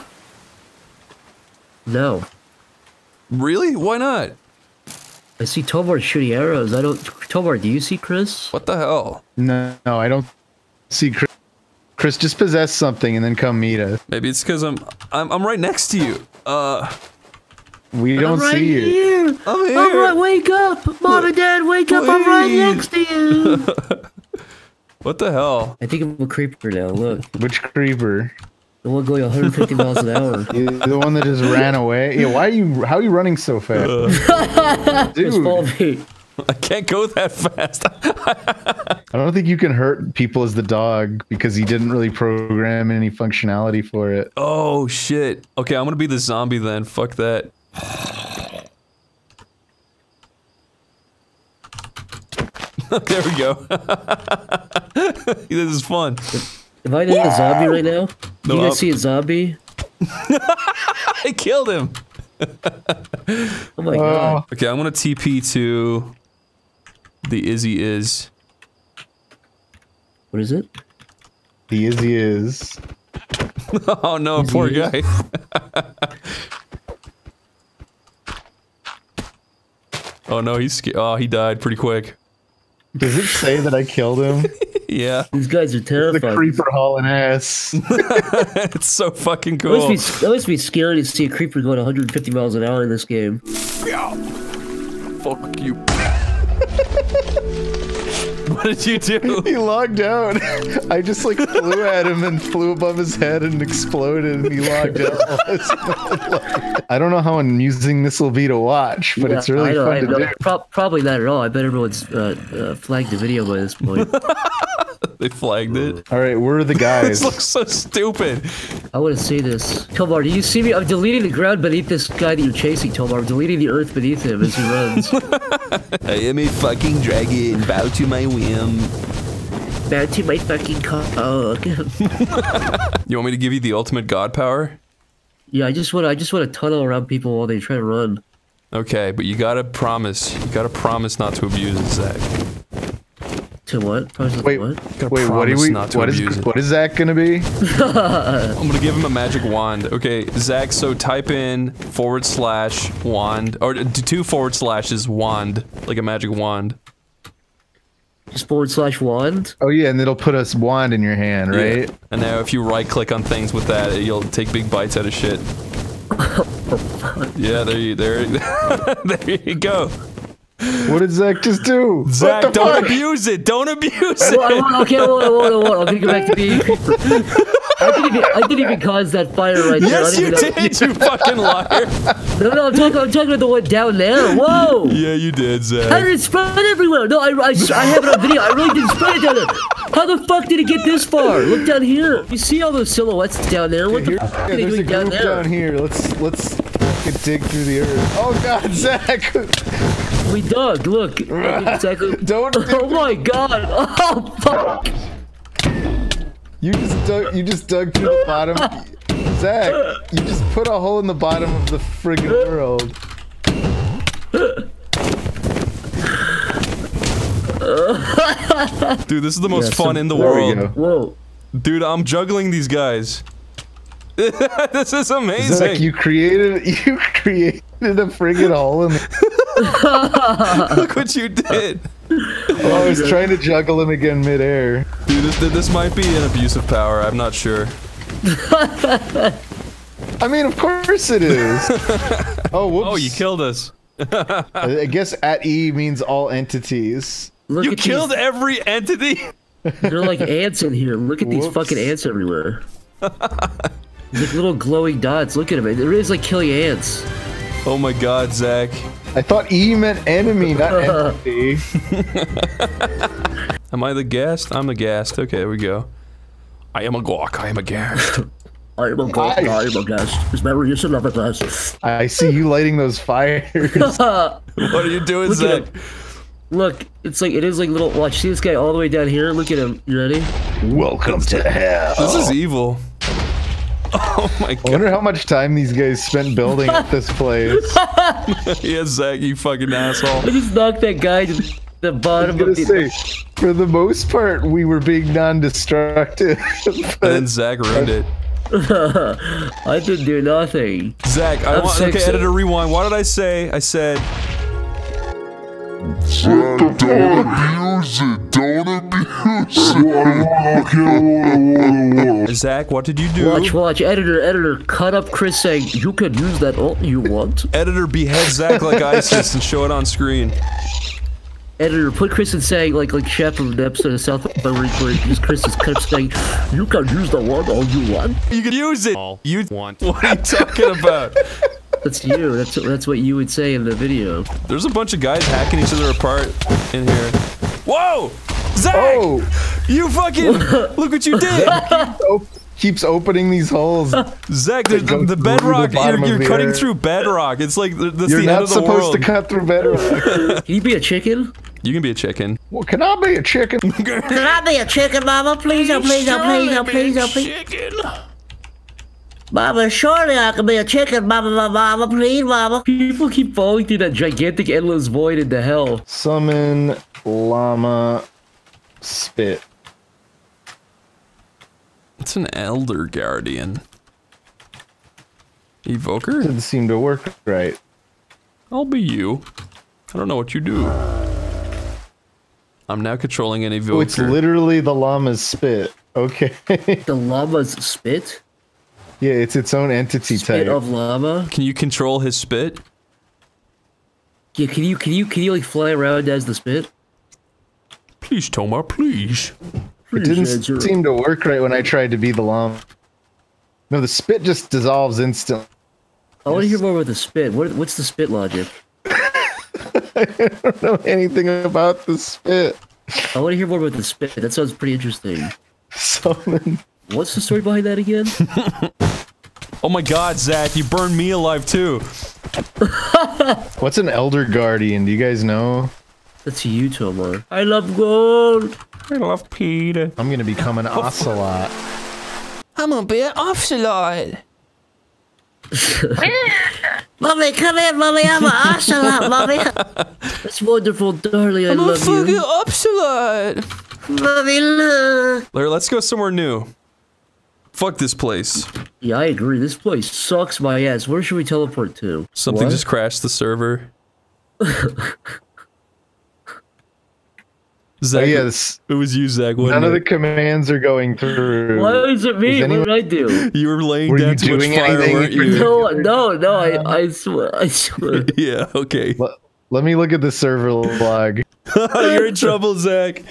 No. Really? Why not? I see Tomar shooting arrows. I don't. Tomar, do you see Chris? What the hell? No, no, I don't see Chris. Chris, just possess something and then come meet us. Maybe it's because I'm, I'm, I'm right next to you. Uh, we don't I'm right see you. Here. I'm here. I'm right. Wake up, mom and dad. Wake Please. up. I'm right next to you. What the hell? I think I'm a creeper now. Look. Which creeper? The one going one hundred fifty miles an hour. The one that just ran away. Yeah, why are you? How are you running so fast? Uh, Dude, I can't go that fast. I don't think you can hurt people as the dog because he didn't really program any functionality for it. Oh shit. Okay, I'm gonna be the zombie then. Fuck that. There we go. This is fun. Am I doing a zombie right now? No, you guys I'll... see a zombie? I killed him. Oh my god. Okay, I'm gonna T P to the Izzy is. What is it? The Izzy is. Oh no, Izzy poor is. Guy. Oh no, he's scared. Oh, he died pretty quick. Does it say that I killed him? Yeah. These guys are terrifying. The creeper hauling ass. It's so fucking cool. It must, be, it must be scary to see a creeper going one hundred fifty miles an hour in this game. Yeah. Fuck you. What did you do? He logged out. I just like flew at him and flew above his head and exploded and he logged out. I don't know how amusing this will be to watch, but yeah, it's really fun I to do. Pro probably not at all. I bet everyone's uh, uh, flagged the video by this point. They flagged it. All right, where are the guys? This looks so stupid. I want to see this. Tomar, do you see me? I'm deleting the ground beneath this guy that you're chasing, Tomar. I'm deleting the earth beneath him as he runs. I am a fucking dragon. Bow to my whim. Bow to my fucking cock. You want me to give you the ultimate god power? Yeah, I just want. I just want to tunnel around people while they try to run. Okay, but you gotta promise. You gotta promise not to abuse it, Zach. To what? Wait, what? Wait, what do we? Not what is? It. What is Zach gonna be? I'm gonna give him a magic wand. Okay, Zach. So type in forward slash wand or two forward slashes wand, like a magic wand. Just forward slash wand. Oh yeah, and it'll put a wand in your hand, right? Yeah. And now if you right click on things with that, you'll take big bites out of shit. Yeah, there you there. There you go. What did Zach just do? Zach, don't fuck? abuse it! Don't abuse it! I won't, okay, I won't, I won't, I won't. I'm gonna go back to being a creeper. I didn't even, I didn't even cause that fire right there. Yes, you did, you fucking liar! No, no, I'm talking, I'm talking about the one down there. Whoa! Yeah, you did, Zach. I didn't spread it everywhere! No, I, I, I have it on video. I really didn't spread it down there. How the fuck did it get this far? Look down here. You see all those silhouettes down there? What the fuck did it do down there? Down here. Let's, let's dig through the earth. Oh god, Zach! We dug, look. Exactly. Don't do oh my god. Oh fuck. You just dug you just dug through the bottom. Zach, you just put a hole in the bottom of the friggin' world. Dude, this is the most yeah, fun so, in the world. Whoa. Dude, I'm juggling these guys. This is amazing. Zach, you created you created a friggin' hole in the Look what you did! Oh, I was trying to juggle him again midair. Dude, this, this might be an abuse of power. I'm not sure. I mean, of course it is. Oh, whoops! Oh, you killed us. I guess at E means all entities. Look you killed these. Every entity. They're like ants in here. Look at whoops. These fucking ants everywhere. Like little glowing dots. Look at them. It is like killing ants. Oh my god, Zach. I thought E meant enemy, not entity. Am I the guest? I'm the guest. Okay, there we go. I am a guac. I am a guest. I am a guac. I am a guest. Is memory you should never guess. I see you lighting those fires. What are you doing, Look Zach? Look, it's like it is like little. Watch, see this guy all the way down here. Look at him. You ready? Welcome to hell. This is evil. Oh my god. I wonder how much time these guys spent building up this place. Yeah, Zach, you fucking asshole. I just knocked that guy to the bottom of the... Say, for the most part, we were being non-destructive. And then Zach ruined it. I didn't do nothing. Zach, I I'm want... Okay, editor, rewind. What did I say? I said... Zach, don't abuse it. Don't abuse it. Zach, what did you do? Watch, watch. Editor, editor, cut up Chris saying, you could use that all you want. Editor, behead Zach like ISIS and show it on screen. Editor, put Chris in saying, like, like Chef from the episode of South Park where Chris is cut up saying, you could use the one all you want. You could use it. All you want. What are you talking about? That's you. That's that's what you would say in the video. There's a bunch of guys hacking each other apart in here. Whoa, Zach! Oh. You fucking look what you did. Keeps, op keeps opening these holes. Zach, the, the bedrock. The you're you're the cutting air. Through bedrock. It's like that's you're the end of the world. You're not supposed to cut through bedrock. Can you be a chicken? You can be a chicken. Well, can I be a chicken? Can I be a chicken, Mama? Please, oh, please, oh, please, oh, please, oh, please. Chicken. Mama, surely I can be a chicken, Mama, Mama, Mama, please, Mama. People keep falling through that gigantic endless void into hell. Summon llama spit. It's an Elder Guardian. Evoker? Doesn't seem to work right. I'll be you. I don't know what you do. I'm now controlling an Evoker. Oh, it's literally the llama's spit. Okay. The llama's spit? Yeah, it's its own entity type. Spit of llama? Can you control his spit? Yeah, can you, can you, can you like fly around as the spit? Please, Tomar, please. please it didn't answer. seem to work right when I tried to be the llama. No, the spit just dissolves instantly. I want to hear more about the spit. What, what's the spit logic? I don't know anything about the spit. I want to hear more about the spit. That sounds pretty interesting. Summon. What's the story behind that again? Oh my god, Zach, you burned me alive too. What's an Elder Guardian? Do you guys know? That's you, Tomar. I love gold. I love Peter. I'm gonna become an Ocelot. I'm gonna be an Ocelot. Mommy, come here, Mommy, I'm an Ocelot, Mommy. That's wonderful, darling, I I'm love you. I'm a fucking Ocelot. Mommy, look. Larry, let's go somewhere new. Fuck this place. Yeah, I agree. This place sucks my ass. Where should we teleport to? Something what? just crashed the server. Zach, oh, yes. It was you, Zach. None it? of the commands are going through. Why is it me? Anyone... What did I do? You were laying were down too much fire, weren't you? No, no, no. I, I swear. I swear. Yeah, okay. Let, let me look at the server log. You're in trouble, Zach.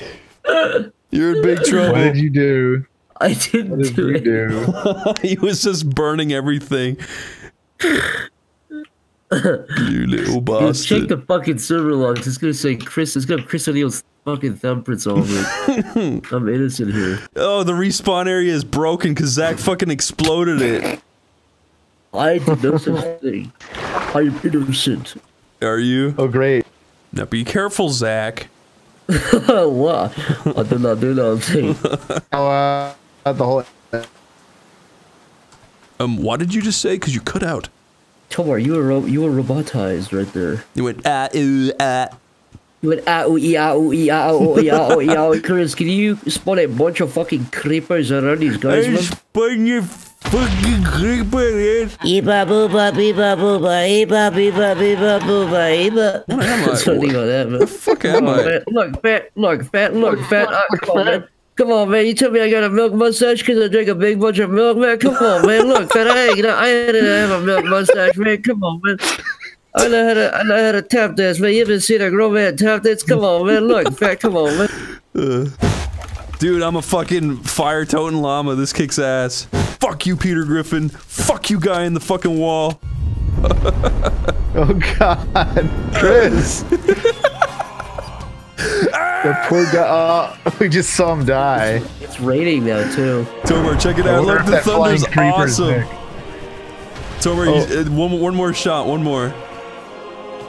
You're in big trouble. What did you do? I didn't what did do you it. Do? He was just burning everything. You little bastard. Dude, check the fucking server logs. It's gonna say Chris. It's gonna have Chris O'Neill's fucking thumbprints all over it. I'm innocent here. Oh, the respawn area is broken because Zach fucking exploded it. I did no such thing. I'm innocent. Are you? Oh, great. Now be careful, Zach. What? I did not do that thing. Oh, uh, the whole. Um, what did you just say? Because you cut out. Tomar, you were ro you were robotized right there. You went ah ooh ah. You went ah ooh ee ah ooh ee ah ooh ee ah ooh ee ah. Chris, can you spawn a bunch of fucking creepers around these guys, man? I spawn your fucking creeper, man. Eba booba beba booba eba beba beba booba eba. What am I? Something like that, man. The fuck am I? Look fat, look fat, look fat, look fat. Come on, man, you tell me I got a milk mustache because I drink a big bunch of milk, man? Come on, man, look, man, I, ain't, I didn't have a milk mustache, man, come on, man. I know how to, I know how to tap dance, man, you haven't seen a grown man tap dance? Come on, man, look, man, come on, man. Uh, dude, I'm a fucking fire-toting llama, this kicks ass. Fuck you, Peter Griffin. Fuck you, guy in the fucking wall. Oh, God, Chris. The poor guy. Oh, we just saw him die. It's, it's raining now too. Tomar, check it out. Look, the thunder's awesome. Tomar, oh. you, uh, one, one more shot. One more.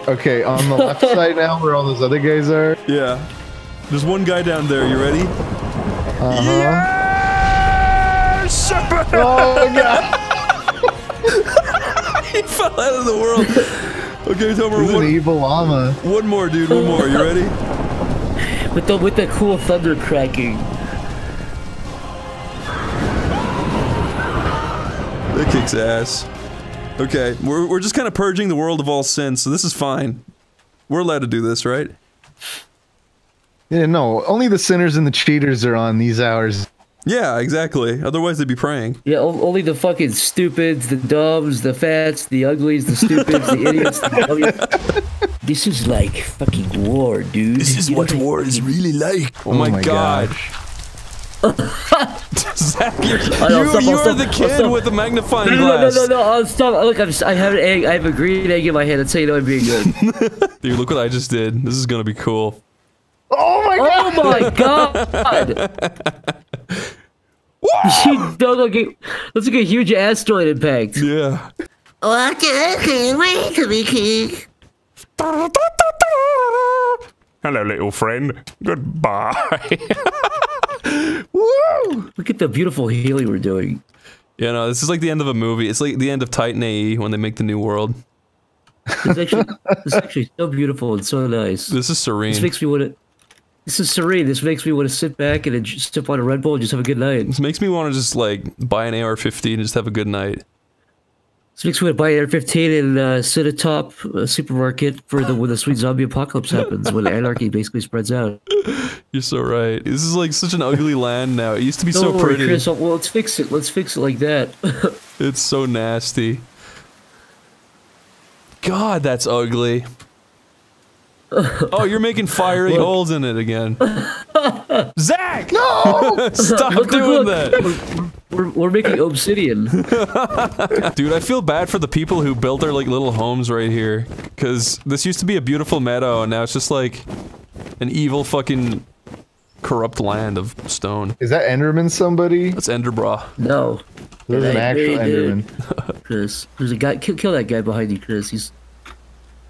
Okay, on the left side now, where all those other guys are. Yeah. There's one guy down there. You ready? Uh-huh. Yes! Oh my God! He fell out of the world. Okay, Tomar. One an evil llama. One more, dude. One more. You ready? With the, with the cool thunder cracking. That kicks ass. Okay, we're, we're just kind of purging the world of all sin, so this is fine. We're allowed to do this, right? Yeah, no, only the sinners and the cheaters are on these hours. Yeah, exactly. Otherwise they'd be praying. Yeah, only the fucking stupids, the dumbs, the fats, the uglies, the stupids, the idiots, the dummies. This is like fucking war, dude. This is you what war is really like. Oh, oh my, my god. Zach, you're, you, you are the kid with the magnifying no, no, glass. No, no, no, no, I'll stop. Look, I'm just, I have an egg. I have a green egg in my hand. That's how you know I'm being good. Dude, look what I just did. This is gonna be cool. Oh my god! Oh my god! She That's like a huge asteroid impact. Yeah. I can't wait to be king. Hello, little friend. Goodbye. Woo! Look at the beautiful healing we're doing. You know, this is like the end of a movie. It's like the end of Titan A E when they make the new world. It's actually, it's actually so beautiful and so nice. This is serene. This makes me want to. This is serene. This makes me want to sit back and just sip on a Red Bull and just have a good night. This makes me want to just like buy an A R fifteen and just have a good night. This makes me want to buy an A R fifteen and uh, sit atop a supermarket for the when the sweet zombie apocalypse happens, when anarchy basically spreads out. You're so right. This is like such an ugly land now. It used to be don't so worry, pretty. Chris, well, let's fix it. Let's fix it like that. It's so nasty. God, that's ugly. Oh, you're making fiery holes in it again. Zach! No! Stop look, doing look, that! We're, we're, we're making obsidian. Dude, I feel bad for the people who built their, like, little homes right here. Because this used to be a beautiful meadow, and now it's just, like, an evil fucking corrupt land of stone. Is that Enderman somebody? That's Enderbra. No. There's an actual Enderman. Chris, there's a guy- kill, kill that guy behind you, Chris. He's-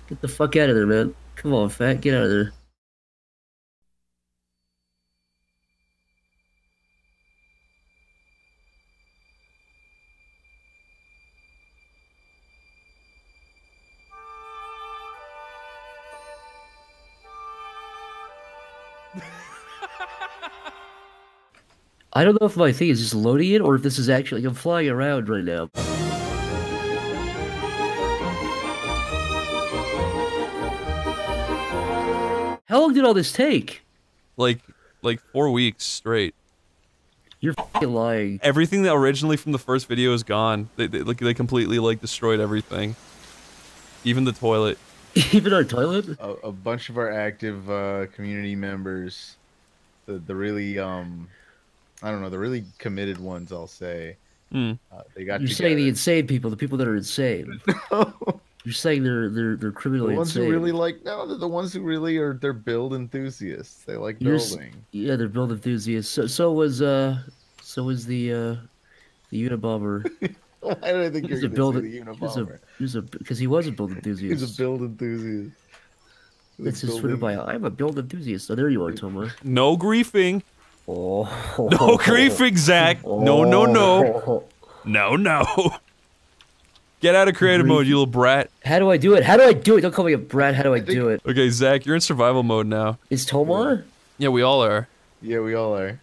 Get the fuck out of there, man. Come on, fat, get out of there. I don't know if my thing is just loading it or if this is actually- I'm flying around right now. How long did all this take? Like, like four weeks straight. You're f***ing lying. Everything that originally from the first video is gone. They, they, like, they completely, like, destroyed everything. Even the toilet. Even our toilet? A, a bunch of our active, uh, community members. The, the really, um, I don't know, the really committed ones, I'll say. Mm. Uh, they got You're together. Saying the insane people, the people that are insane. No. You're saying they're they're they're criminally insane. The ones insane. Who really like no, they're the ones who really are they're build enthusiasts. They like You're, building. Yeah, they're build enthusiasts. So so was uh so was the uh the Unabomber. Why did I think you're build the Unabomber? Because he was a build enthusiast. He's a build enthusiast. That's his Twitter bio. I'm a build enthusiast. So oh, there you are, Tomar. No griefing. Oh. No griefing, Zach. Oh. No no no. No no. Get out of creative mode, you little brat. How do I do it? How do I do it? Don't call me a brat. How do I do it? Okay, Zach, you're in survival mode now. Is Tomar? Yeah, we all are. Yeah, we all are.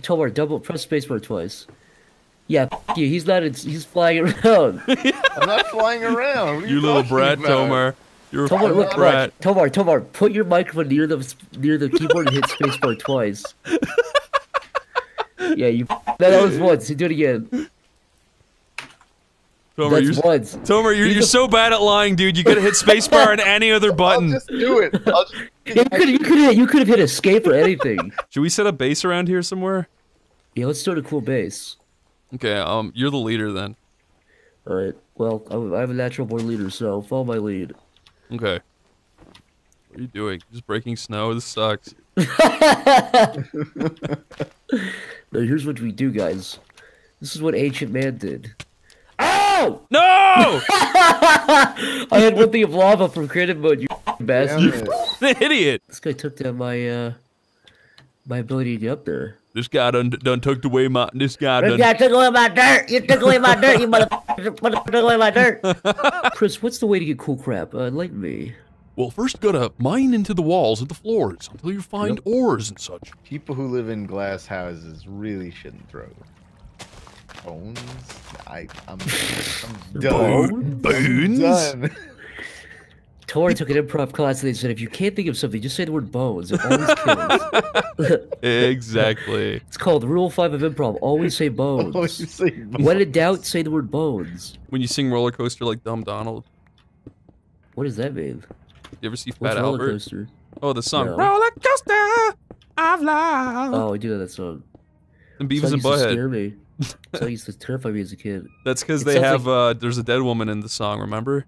Tomar, double press spacebar twice. Yeah, f you. He's not. In, he's flying around. I'm not flying around. You, you little brat, about? Tomar. You're Tomar, a look, brat. Look, Tomar, Tomar, put your microphone near the near the keyboard and hit spacebar twice. Yeah, you. That was once. You do it again. Tomar, That's you're, once. Tomar, you're, you're so bad at lying, dude. You could have hit spacebar and any other button. I'll just do it. I'll just... Yeah, you could you could have you could have hit escape or anything. Should we set a base around here somewhere? Yeah, let's start a cool base. Okay, um, you're the leader then. All right. Well, I, I'm a natural born leader, so follow my lead. Okay. What are you doing? Just breaking snow. This sucks. Now, here's what we do, guys. This is what ancient man did. No! No! I had one thing of lava from creative mode, you bastard. The idiot! This guy took down my, uh, my ability to get up there. This guy done, done took away my, this guy done- This guy took away my dirt! You took away my dirt, you motherfucker! Motherfucker took away my dirt! Chris, what's the way to get cool crap? Uh, enlighten me. Well, first gotta mine into the walls and the floors until you find yep. ores and such. People who live in glass houses really shouldn't throw them. Bones? I, I'm, I'm done. Bones? I'm done. Tori took an improv class and they said, if you can't think of something, just say the word bones. It always kills. Exactly. It's called Rule five of Improv. Always say bones. Always say bones. When in doubt, say the word bones. When you sing Roller Coaster like Dumb Donald. What does that mean? You ever see Fat What's Albert? Roller Coaster? Oh, the song. No. Roller Coaster of Love. Oh, I do know that song. And Beavis and Butthead. Scare me. So I used to terrify me as a kid. That's because they have, like, uh, there's a dead woman in the song, remember?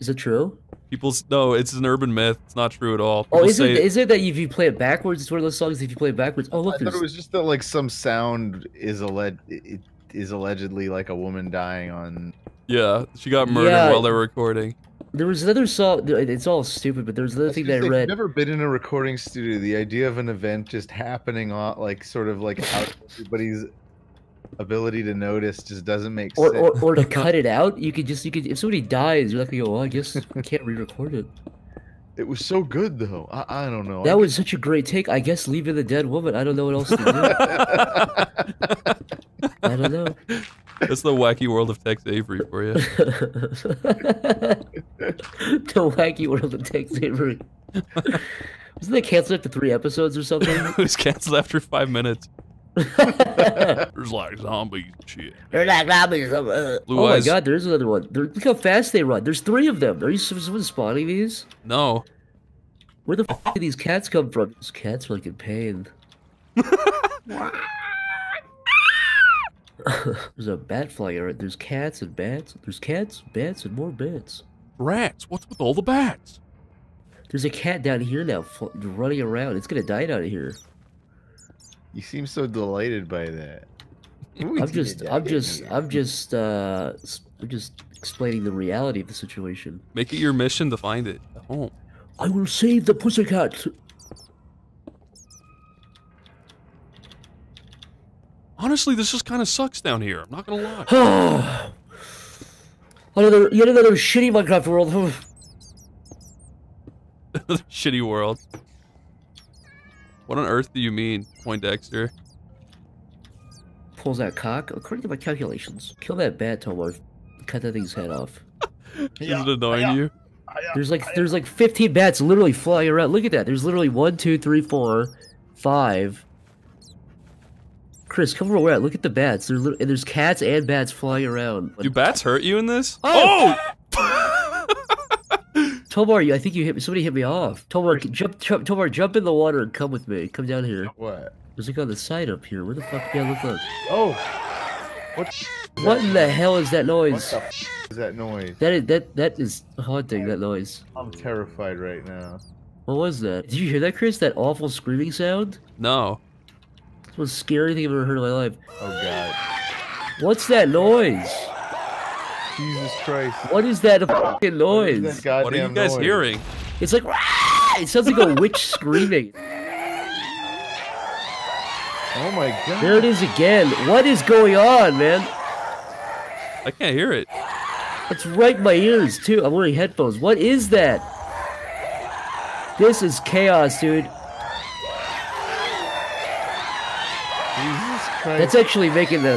Is it true? People's, no, it's an urban myth. It's not true at all. People oh, is it, is it that if you play it backwards, it's one of those songs that if you play it backwards, oh look, I thought it was just that, like, some sound is, alleg it is allegedly, like, a woman dying on... Yeah, she got murdered yeah. while they were recording. There was another saw. It's all stupid, but there was another thing that I read. I've never been in a recording studio. The idea of an event just happening on, like, sort of like out of everybody's ability to notice just doesn't make or, sense. Or, or to cut it out, you could just you could if somebody dies, you're like, oh, well, I guess I can't re-record it. It was so good though. I, I don't know. That was such a great take. I guess leaving the dead woman. I don't know what else to do. I don't know. That's the wacky world of Tex Avery for you. The wacky world of Tex Avery. Wasn't it canceled after three episodes or something? It was canceled after five minutes. There's like zombies and shit. There's like zombies. Uh, oh eyes. My god, there's another one. They're, look how fast they run. There's three of them. Are you someone spawning these? No. Where the f*** do these cats come from? These cats are like in pain. There's a bat flying around. There's cats and bats. There's cats, bats, and more bats. Rats? What's with all the bats? There's a cat down here now running around. It's gonna die down here. You seem so delighted by that. I'm just, that I'm just, here? I'm just, uh, I'm just explaining the reality of the situation. Make it your mission to find it. Oh. I will save the pussycat. Honestly, this just kind of sucks down here. I'm not gonna lie. another, yet another shitty Minecraft world. Another shitty world. What on earth do you mean, Poindexter? Pulls that cock. According to my calculations, kill that bat, Tomar. Cut that thing's head off. Yeah. Is it annoying yeah. you? Yeah. There's like, yeah. there's like fifteen bats literally flying around. Look at that. There's literally one, two, three, four, five. Chris, come over where? Look at the bats. There's little, and there's cats and bats flying around. Do bats hurt you in this? Oh! oh! Tomar, I think you hit me. Somebody hit me off. Tomar, jump, jump, Tomar, jump in the water and come with me. Come down here. What? There's like on the side up here. Where the fuck do I look like? Oh! What? What in the hell is that noise? What the is that noise? That is that that is haunting. That noise. I'm terrified right now. What was that? Did you hear that, Chris? That awful screaming sound? No. It's the most scary thing I've ever heard in my life. Oh god. What's that noise? Jesus Christ. What is that fucking noise? What, that what are you guys noise? hearing? It's like, Wah! It sounds like a witch screaming. Oh my god. There it is again. What is going on, man? I can't hear it. It's right in my ears, too. I'm wearing headphones. What is that? This is chaos, dude. That's actually making the,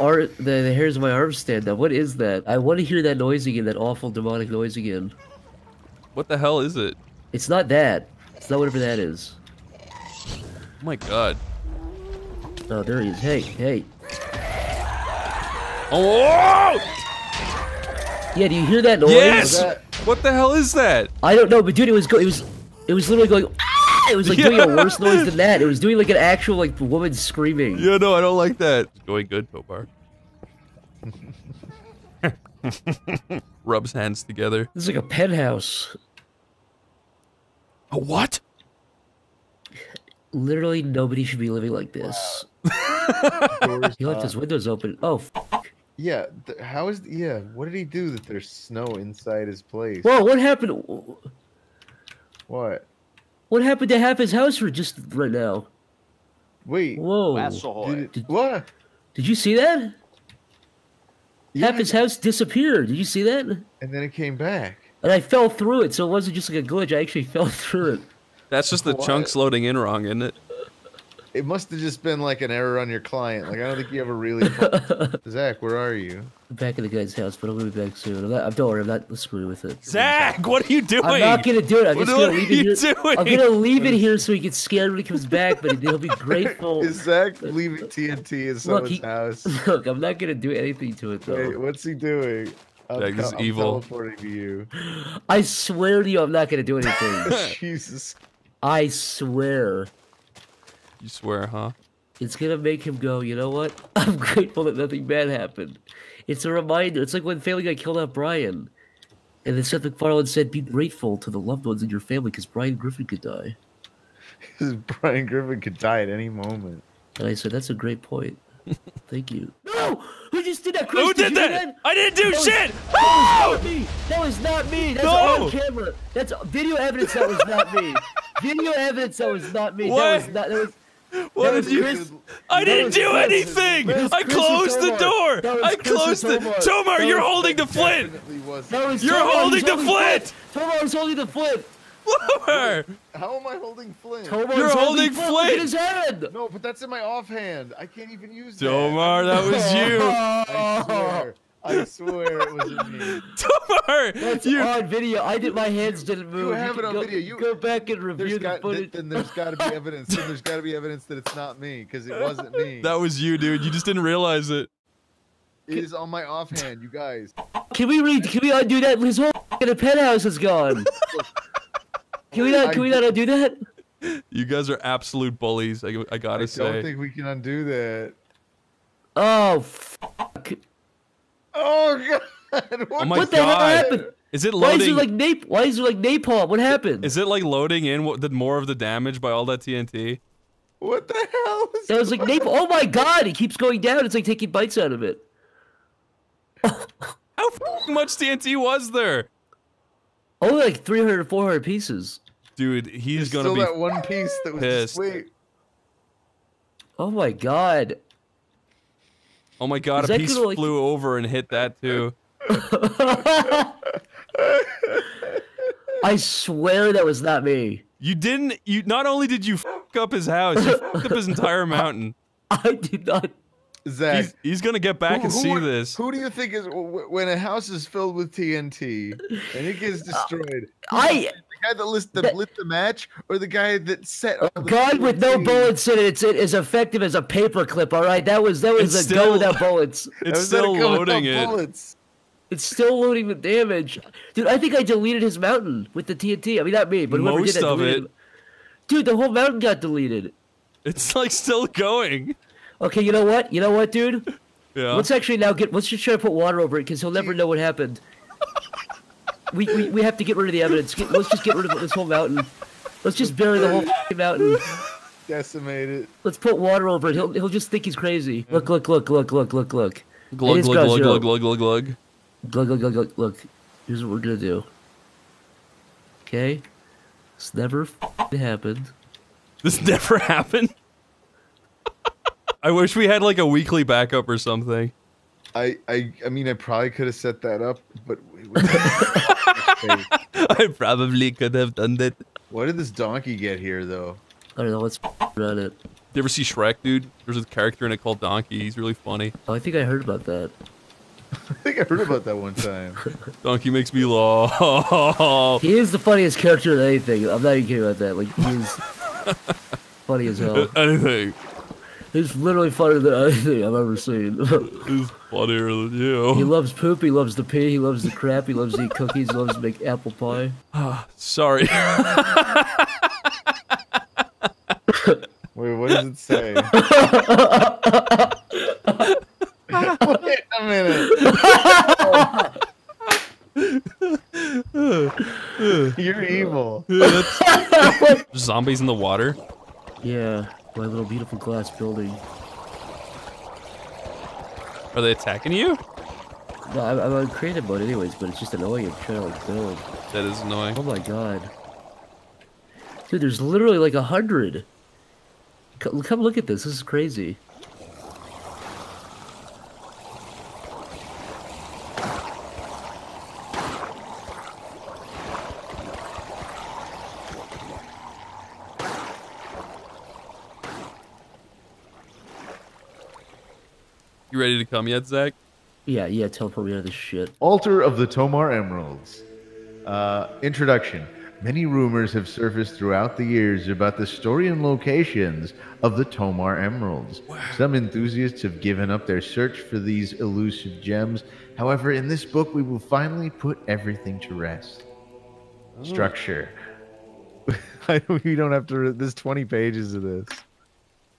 ar the the hairs of my arms stand up. What is that? I want to hear that noise again, that awful demonic noise again. What the hell is it? It's not that. It's not whatever that is. Oh my god. Oh, there he is. Hey, hey. Oh! Yeah, do you hear that noise? Yes! That? What the hell is that? I don't know, but dude, it was go it was it was literally going. It was like yeah. doing a worse noise than that. It was doing like an actual like woman screaming. Yeah, no, I don't like that. It's going good, Tomar. Rubs hands together. This is like a penthouse. A what? Literally nobody should be living like this. Wow. He left his windows open. Oh, fuck. Yeah, how is... Yeah, what did he do that there's snow inside his place? Whoa, what happened? What? What happened to half his house for just right now? Wait. Whoa. That's so hard. Did, what? Did you see that? Yeah. Half his house disappeared. Did you see that? And then it came back. And I fell through it, so it wasn't just like a glitch. I actually fell through it. That's just the what? chunks loading in wrong, isn't it? It must have just been like an error on your client. Like, I don't think you ever really... Zach, where are you? I'm back in the guy's house, but I'm going to be back soon. I'm not, I'm, don't worry, I'm not screwing with it. Zach, what are you doing? I'm not going to do it. I'm what just going to leave it here. Doing? I'm going to leave it here so he gets scared when he comes back, but he'll be grateful. Is Zach leaving T N T in someone's look, he, house? Look, I'm not going to do anything to it, though. Hey, what's he doing? I'm, Zach is I'm evil. teleporting to you. I swear to you, I'm not going to do anything. Jesus. I swear. You swear, huh? It's gonna make him go, you know what? I'm grateful that nothing bad happened. It's a reminder. It's like when Family Guy killed out Brian. And then Seth MacFarlane said, be grateful to the loved ones in your family because Brian Griffin could die. Because Brian Griffin could die at any moment. And I said, that's a great point. Thank you. No! Who just did that? Chris, Who did, did that? that? I didn't do that shit! Was, that, was not me. that was not me! That's no. on camera! That's video evidence that was not me! Video evidence that was not me! What? That was not, that was, What did you? Chris, I didn't do Chris, anything. Chris, I closed Chris the door. I closed the. Tomar, Tomar you're holding the flint. You're holding the flint. Tomar was holding the flint. Tomar. How am I holding flint? Tomar's you're holding, holding flint. Look at his head. No, but that's in my offhand. I can't even use that. Tomar, that was you. I swear. I swear it wasn't me. Tomar! That's you, on video. I did. My hands didn't move. You have you it on go, video. You go back and review the got, footage. Th then there's got to be evidence. Then there's got to be evidence that it's not me because it wasn't me. That was you, dude. You just didn't realize it. It is on my offhand, you guys. Can we read? Can we undo that? His whole the penthouse is gone. Can we not? Can we not undo that? You guys are absolute bullies. I, I gotta I say. I don't think we can undo that. Oh. Fuck. Oh god! What, oh my what the god. hell happened? Is it loading? Why is it like nap? Why is it like napalm? What happened? Is it like loading in what, the more of the damage by all that T N T? What the hell? Is that was like napalm. Oh my god! It keeps going down. It's like taking bites out of it. How much T N T was there? Only like three hundred, four hundred pieces. Dude, he's There's gonna still be that one piece that was pissed. Just oh my god. Oh my god, a piece like... flew over and hit that too. I swear that was not me. You didn't, you not only did you fuck up his house, you fucked up his entire mountain. I did not. Zach. He's, he's gonna get back who, and who, see this. Who do you think is, when a house is filled with T N T and it gets destroyed, uh, I... the guy that lit the, that, lit the match, or the guy that set up the gun with no bullets in it, it's it is effective as a paperclip. All right, that was that was it's a still, go without bullets. It's still loading it. Bullets. It's still loading the damage, dude. I think I deleted his mountain with the T N T. I mean, not me, but whoever most did that, of it. Him. Dude, the whole mountain got deleted. It's like still going. Okay, you know what? You know what, dude? Yeah. Let's actually now get. Let's just try to put water over it because he'll never know what happened. We, we we have to get rid of the evidence. Get, let's just get rid of this whole mountain. Let's just bury the whole mountain. Decimate it. Let's put water over it. He'll he'll just think he's crazy. Look look look look look look look. Glug glug glug glug glug glug glug. Glug glug glug glug. Look, here's what we're gonna do. Okay, this never happened. This never happened. I wish we had like a weekly backup or something. I I I mean I probably could have set that up, but. I probably could have done that. Why did this donkey get here, though? I don't know. Let's run it. You ever see Shrek, dude? There's a character in it called Donkey. He's really funny. Oh, I think I heard about that. I think I heard about that one time. Donkey makes me laugh. He is the funniest character in anything. I'm not even kidding about that. Like, he's funny as hell. Anything. He's literally funnier than anything I've ever seen. He's funnier than you. He loves poop, he loves the pee, he loves the crap, he loves to eat cookies, he loves to make apple pie. Ah, sorry. Wait, what does it say? Wait a minute. You're evil. Zombies in the water? Yeah. My little beautiful glass building. Are they attacking you? No, I'm, I'm on creative mode anyways, but it's just annoying. I'm trying to like build. That is annoying. Oh my god. Dude, there's literally like a hundred. Come, come look at this. This is crazy. You ready to come yet, Zach? Yeah, yeah, teleport me out of this shit. Altar of the Tomar Emeralds. Uh, introduction. Many rumors have surfaced throughout the years about the story and locations of the Tomar Emeralds. Wow. Some enthusiasts have given up their search for these elusive gems. However, in this book, we will finally put everything to rest. Oh. Structure. We don't have to... There's twenty pages of this.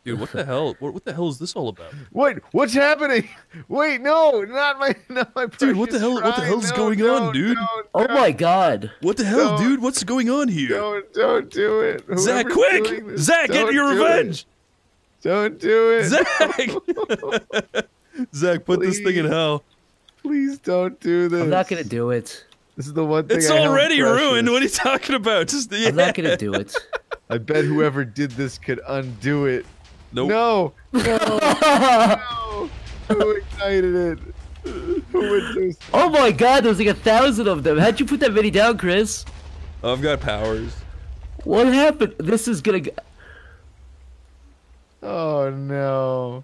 Dude, what the hell? What, what the hell is this all about? What? What's happening? Wait, no, not my, not my. Dude, what the hell? Try. What the hell is no, going no, on, dude? No, no, oh my god! What the hell, dude? What's going on here? Don't, don't do it, Whoever's Zach! Quick, Zach, get your revenge! It. Don't do it. Zach! Zach, put Please. this thing in hell. Please don't do this. I'm not going to do it. This is the one thing. It's I already ruined. What are you talking about? Just, yeah. I'm not going to do it. I bet whoever did this could undo it. Nope. No. No. No. Who ignited it? Who would do so? Oh my god, there's like a thousand of them. How'd you put that many down, Chris? I've got powers. What happened? This is gonna go. Oh no.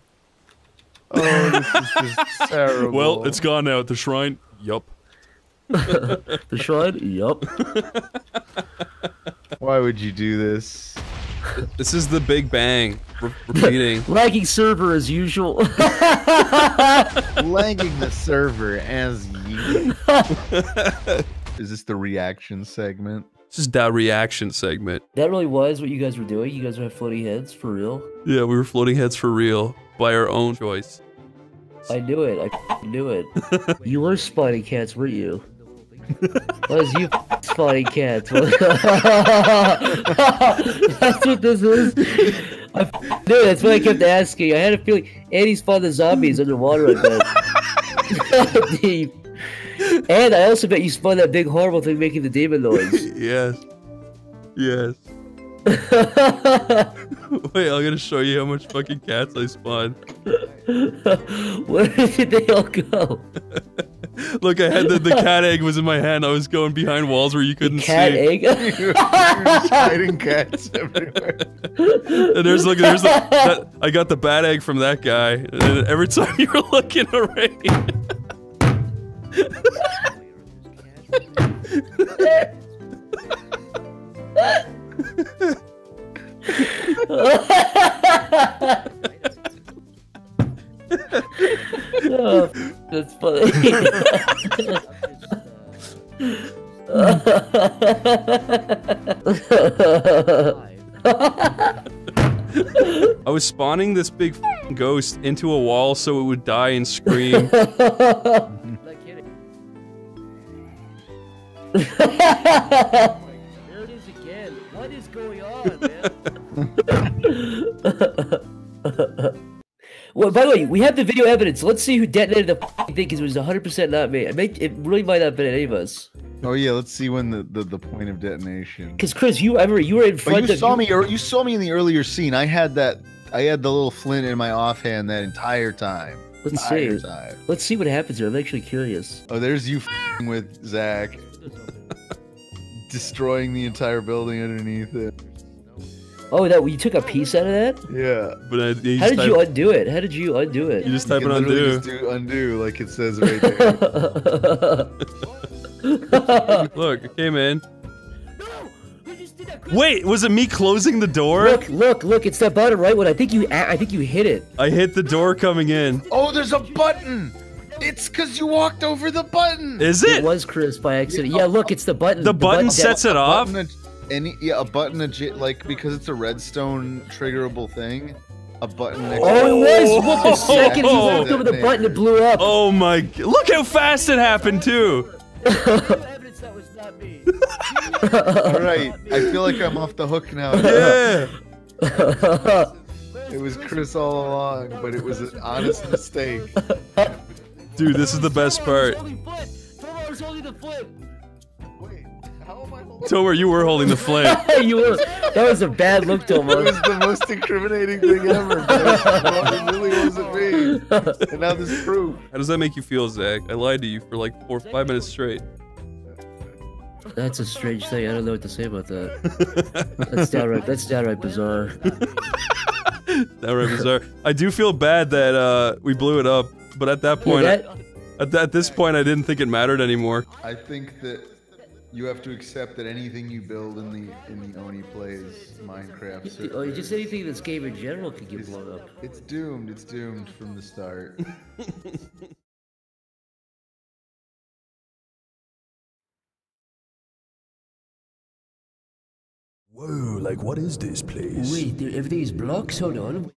Oh, this is just terrible. Well, it's gone now. The shrine? Yup. The shrine? Yup. Why would you do this? This is the Big Bang. Re repeating. Lagging server as usual. Lagging the server as usual. Is this the reaction segment? This is the reaction segment. That really was what you guys were doing? You guys were floating heads for real? Yeah, we were floating heads for real. By our own choice. I knew it. I knew it. You were spotting cats, weren't you? Was you spotting cats? That's what this is? I knew it. That's what I kept asking. I had a feeling Andy spawned the zombies underwater at that. Deep. And I also bet you spawned that big horrible thing making the demon noise. Yes. Yes. Wait, I'm gonna show you how much fucking cats I spawned. Where did they all go? Look, I had the, the cat egg was in my hand. I was going behind walls where you couldn't cat see. Cat egg? You were just hiding cats everywhere. And there's like, there's like, that, I got the bat egg from that guy. And every time you were looking around. Oh, that's funny. I was spawning this big f***ing ghost into a wall so it would die and scream. There it is again. What is going on, man? Well, by the way, we have the video evidence. Let's see who detonated the f***ing thing, because it was one hundred percent not me. It, may, it really might not have been any of us. Oh yeah, let's see when the, the, the point of detonation. Because Chris, you ever you were in front you of saw you, me, or you saw me in the earlier scene. I had that. I had the little flint in my offhand that entire time. Let's entire see. Time. Let's see what happens here. I'm actually curious. Oh, there's you f***ing with Zach. Destroying the entire building underneath it. Oh, that you took a piece out of that? Yeah. But I, you How did type, you undo it? How did you undo it? You just type you can undo. Just do undo, like it says right there. Look, I came in. Wait, was it me closing the door? Look, look, look! It's that button, right? What I think you, I think you hit it. I hit the door coming in. Oh, there's a button. It's because you walked over the button. Is it? It was Chris by accident. Yeah, look, it's the button. The, the button, button sets down. It off. Button, any yeah, a button like because it's a redstone triggerable thing. A button. Next oh, to it was. What the second he walked over the button, it blew up. Oh my! Look how fast it happened too. All right, I feel like I'm off the hook now. Yeah. It was Chris all along, but it was an honest mistake. Dude, this is the best part. Tomar was holding the flint. Wait, how am I holding? Tomar, you were holding the flint. You were. That was a bad look, Tomar. It was the most incriminating thing ever. It really wasn't me. And now this is proof. How does that make you feel, Zach? I lied to you for like four, five minutes straight. That's a strange thing. I don't know what to say about that. That's downright. That's downright bizarre. Downright bizarre. I do feel bad that uh, we blew it up. But at that point, that? I, at, at this point, I didn't think it mattered anymore. I think that you have to accept that anything you build in the in the Oni plays Minecraft. Or just anything in this game in general could get blown up. It's doomed. It's doomed from the start. Whoa! Like, what is this place? Wait, everything is blocks. Hold on.